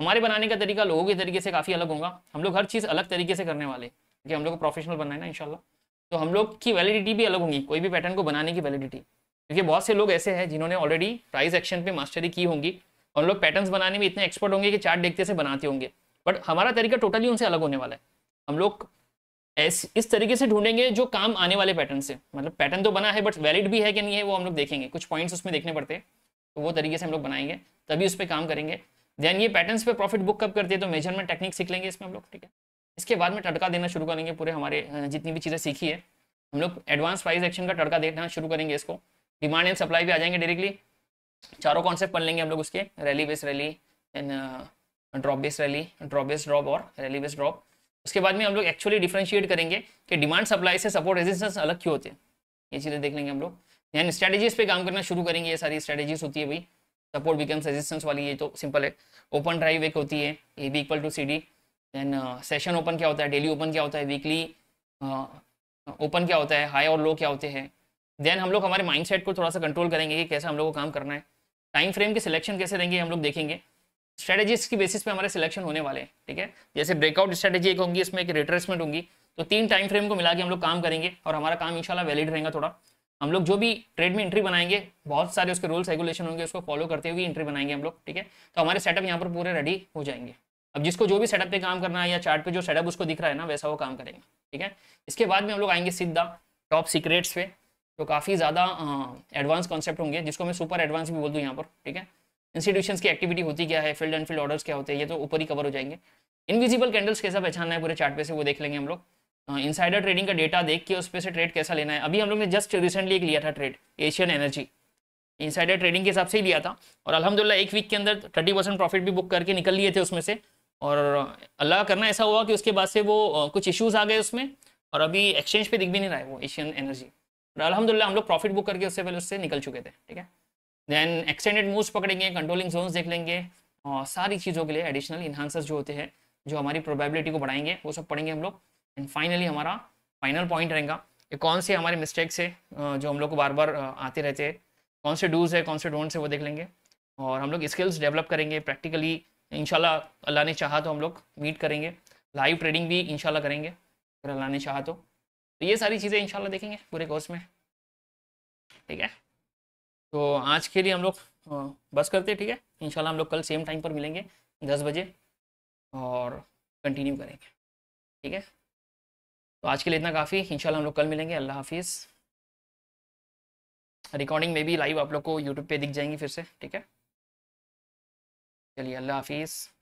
हमारे बनाने का तरीका लोगों के तरीके से काफ़ी अलग होगा, हम लोग हर चीज़ अलग तरीके से करने वाले, क्योंकि हम लोग को प्रोफेशनल बनना है ना इंशाल्लाह। तो हम लोग की वैलिडिटी भी अलग होगी, कोई भी पैटर्न को बनाने की वैलिडिटी, क्योंकि बहुत से लोग ऐसे हैं जिन्होंने ऑलरेडी प्राइस एक्शन पे मास्टरी की होंगी और लोग पैटर्न्स बनाने में इतने एक्सपर्ट होंगे कि चार्ट देखते से बनाते होंगे, बट हमारा तरीका टोटली उनसे अलग होने वाला है। हम लोग ऐस इस तरीके से ढूंढेंगे जो काम आने वाले पैटर्न से, मतलब पैटर्न तो बना है बट वैलिड भी है कि नहीं है वो हम लोग देखेंगे, कुछ पॉइंट्स उसमें देखने पड़ते हैं, तो वो तरीके से हम लोग बनाएंगे तभी उस पर काम करेंगे। दैन ये पैटर्न्स पे प्रॉफिट बुक कब करते हैं तो मेजरमेंट टेक्निक सीख लेंगे इसमें हम लोग, ठीक है। इसके बाद में तड़का देना शुरू करेंगे, पूरे हमारे जितनी भी चीज़ें सीखी है हम लोग एडवांस प्राइस एक्शन का तड़का देना शुरू करेंगे इसको। डिमांड एंड सप्लाई भी आ जाएंगे डायरेक्टली, चारों कॉन्सेप्ट पढ़ लेंगे हम लोग उसके, rally base rally and drop base rally, drop base drop और रैली बेस ड्रॉप। उसके बाद में हम लोग एक्चुअली डिफ्रेंशिएट करेंगे कि डिमांड सप्लाई से सपोर्ट रेजिस्टेंस अलग क्यों होते हैं, ये चीज़ें देख लेंगे हम लोग। दैन स्ट्रेटेजीज पे काम करना शुरू करेंगे, ये सारी स्ट्रेटेजीज होती है भाई, सपोर्ट बिकम्स रेजिस्टेंस वाली ये तो सिंपल है। ओपन ड्राइव एक होती है A B equal to C D, then session open क्या होता है, डेली ओपन क्या होता है, वीकली ओपन क्या होता है, हाई और लो क्या होते हैं। दैन हम लोग हमारे माइंडसेट को थोड़ा सा कंट्रोल करेंगे कि कैसे हम लोग को काम करना है, टाइम फ्रेम के सिलेक्शन कैसे देंगे हम लोग देखेंगे, स्ट्रेटेजीज की बेसिस पे हमारे सिलेक्शन होने वाले हैं, ठीक है। जैसे ब्रेकआउट स्ट्रेटेजी एक होंगी, इसमें एक रिट्रेसमेंट होंगी, तो तीन टाइम फ्रेम को मिला के हम लोग काम करेंगे और हमारा काम इंशाल्लाह वैलिड रहेगा। थोड़ा हम लोग जो भी ट्रेड में एंट्री बनाएंगे बहुत सारे उसके रूल्स रेगुलेशन होंगे, उसको फॉलो करते हुए एंट्री बनाएंगे हम लोग, ठीक है। तो हमारे सेटअप यहाँ पर पूरे रेडी हो जाएंगे। अब जिसको जो भी सेटअप पे काम करना है या चार्ट पे जो सेटअप उसको दिख रहा है ना वैसा वो काम करेंगे, ठीक है। इसके बाद में हम लोग आएंगे सीधा टॉप सीक्रेट्स पे, तो काफ़ी ज़्यादा एडवांस कॉन्सेप्ट होंगे जिसको मैं सुपर एडवांस भी बोल दूँ यहाँ पर, ठीक है। इंस्टीट्यूशंस की एक्टिविटी होती क्या है, फील्ड एंड फील्ड ऑर्डर्स क्या होते हैं, ये तो ऊपर ही कवर हो जाएंगे। इनविजिबल कैंडल्स कैसा पहचानना है पूरे चार्ट पे से वो देख लेंगे हम लोग। इनसाइडर ट्रेडिंग का डेटा देख के उस पे से ट्रेड कैसा लेना है, अभी हम लोग ने जस्ट रिसेंटली एक लिया था trade Asian energy, insider trading के हिसाब से ही लिया था और अल्हम्दुलिल्लाह एक वीक के अंदर थर्टी परसेंट प्रॉफिट भी बुक करके निकल लिए थे उसमें से। और अल्लाह करना ऐसा हुआ कि उसके बाद से वो कुछ इशूज़ आ गए उसमें और अभी एक्सचेंज पर दिख भी नहीं रहा है वो एशियन एनर्जी, और अल्हम्दुलिल्लाह हम लोग प्रॉफिट बुक करके उससे पहले उससे निकल चुके थे, ठीक है। दैन एक्सटेंडेड मूव्स पकड़ेंगे, कंट्रोलिंग जोन्स देख लेंगे और सारी चीज़ों के लिए एडिशनल इन्हांसर्स जो होते हैं जो हमारी प्रोबेबिलिटी को बढ़ाएंगे वो सब पढ़ेंगे हम लोग। एंड फाइनली हमारा फाइनल पॉइंट रहेगा कि कौन से हमारे मिस्टेक्स है जो हम लोग को बार बार आते रहते हैं, कौन से डूज है कौन से डोंट्स है वो देख लेंगे और हम लोग स्किल्स डेवलप करेंगे प्रैक्टिकली। इंशाल्लाह अल्लाह ने चाहा तो हम लोग मीट करेंगे, लाइव ट्रेडिंग भी इंशाल्लाह करेंगे अगर अल्लाह ने चाहा तो, तो ये सारी चीज़ें इंशाल्लाह देखेंगे पूरे कोर्स में, ठीक है। तो आज के लिए हम लोग बस करते हैं, ठीक है। इंशाल्लाह हम लोग कल सेम टाइम पर मिलेंगे दस बजे और कंटिन्यू करेंगे, ठीक है। तो आज के लिए इतना काफ़ी, इंशाल्लाह हम लोग कल मिलेंगे। अल्लाह हाफिज़। रिकॉर्डिंग में भी लाइव आप लोग को यूट्यूब पे दिख जाएंगी फिर से, ठीक है। चलिए अल्लाह हाफिज़।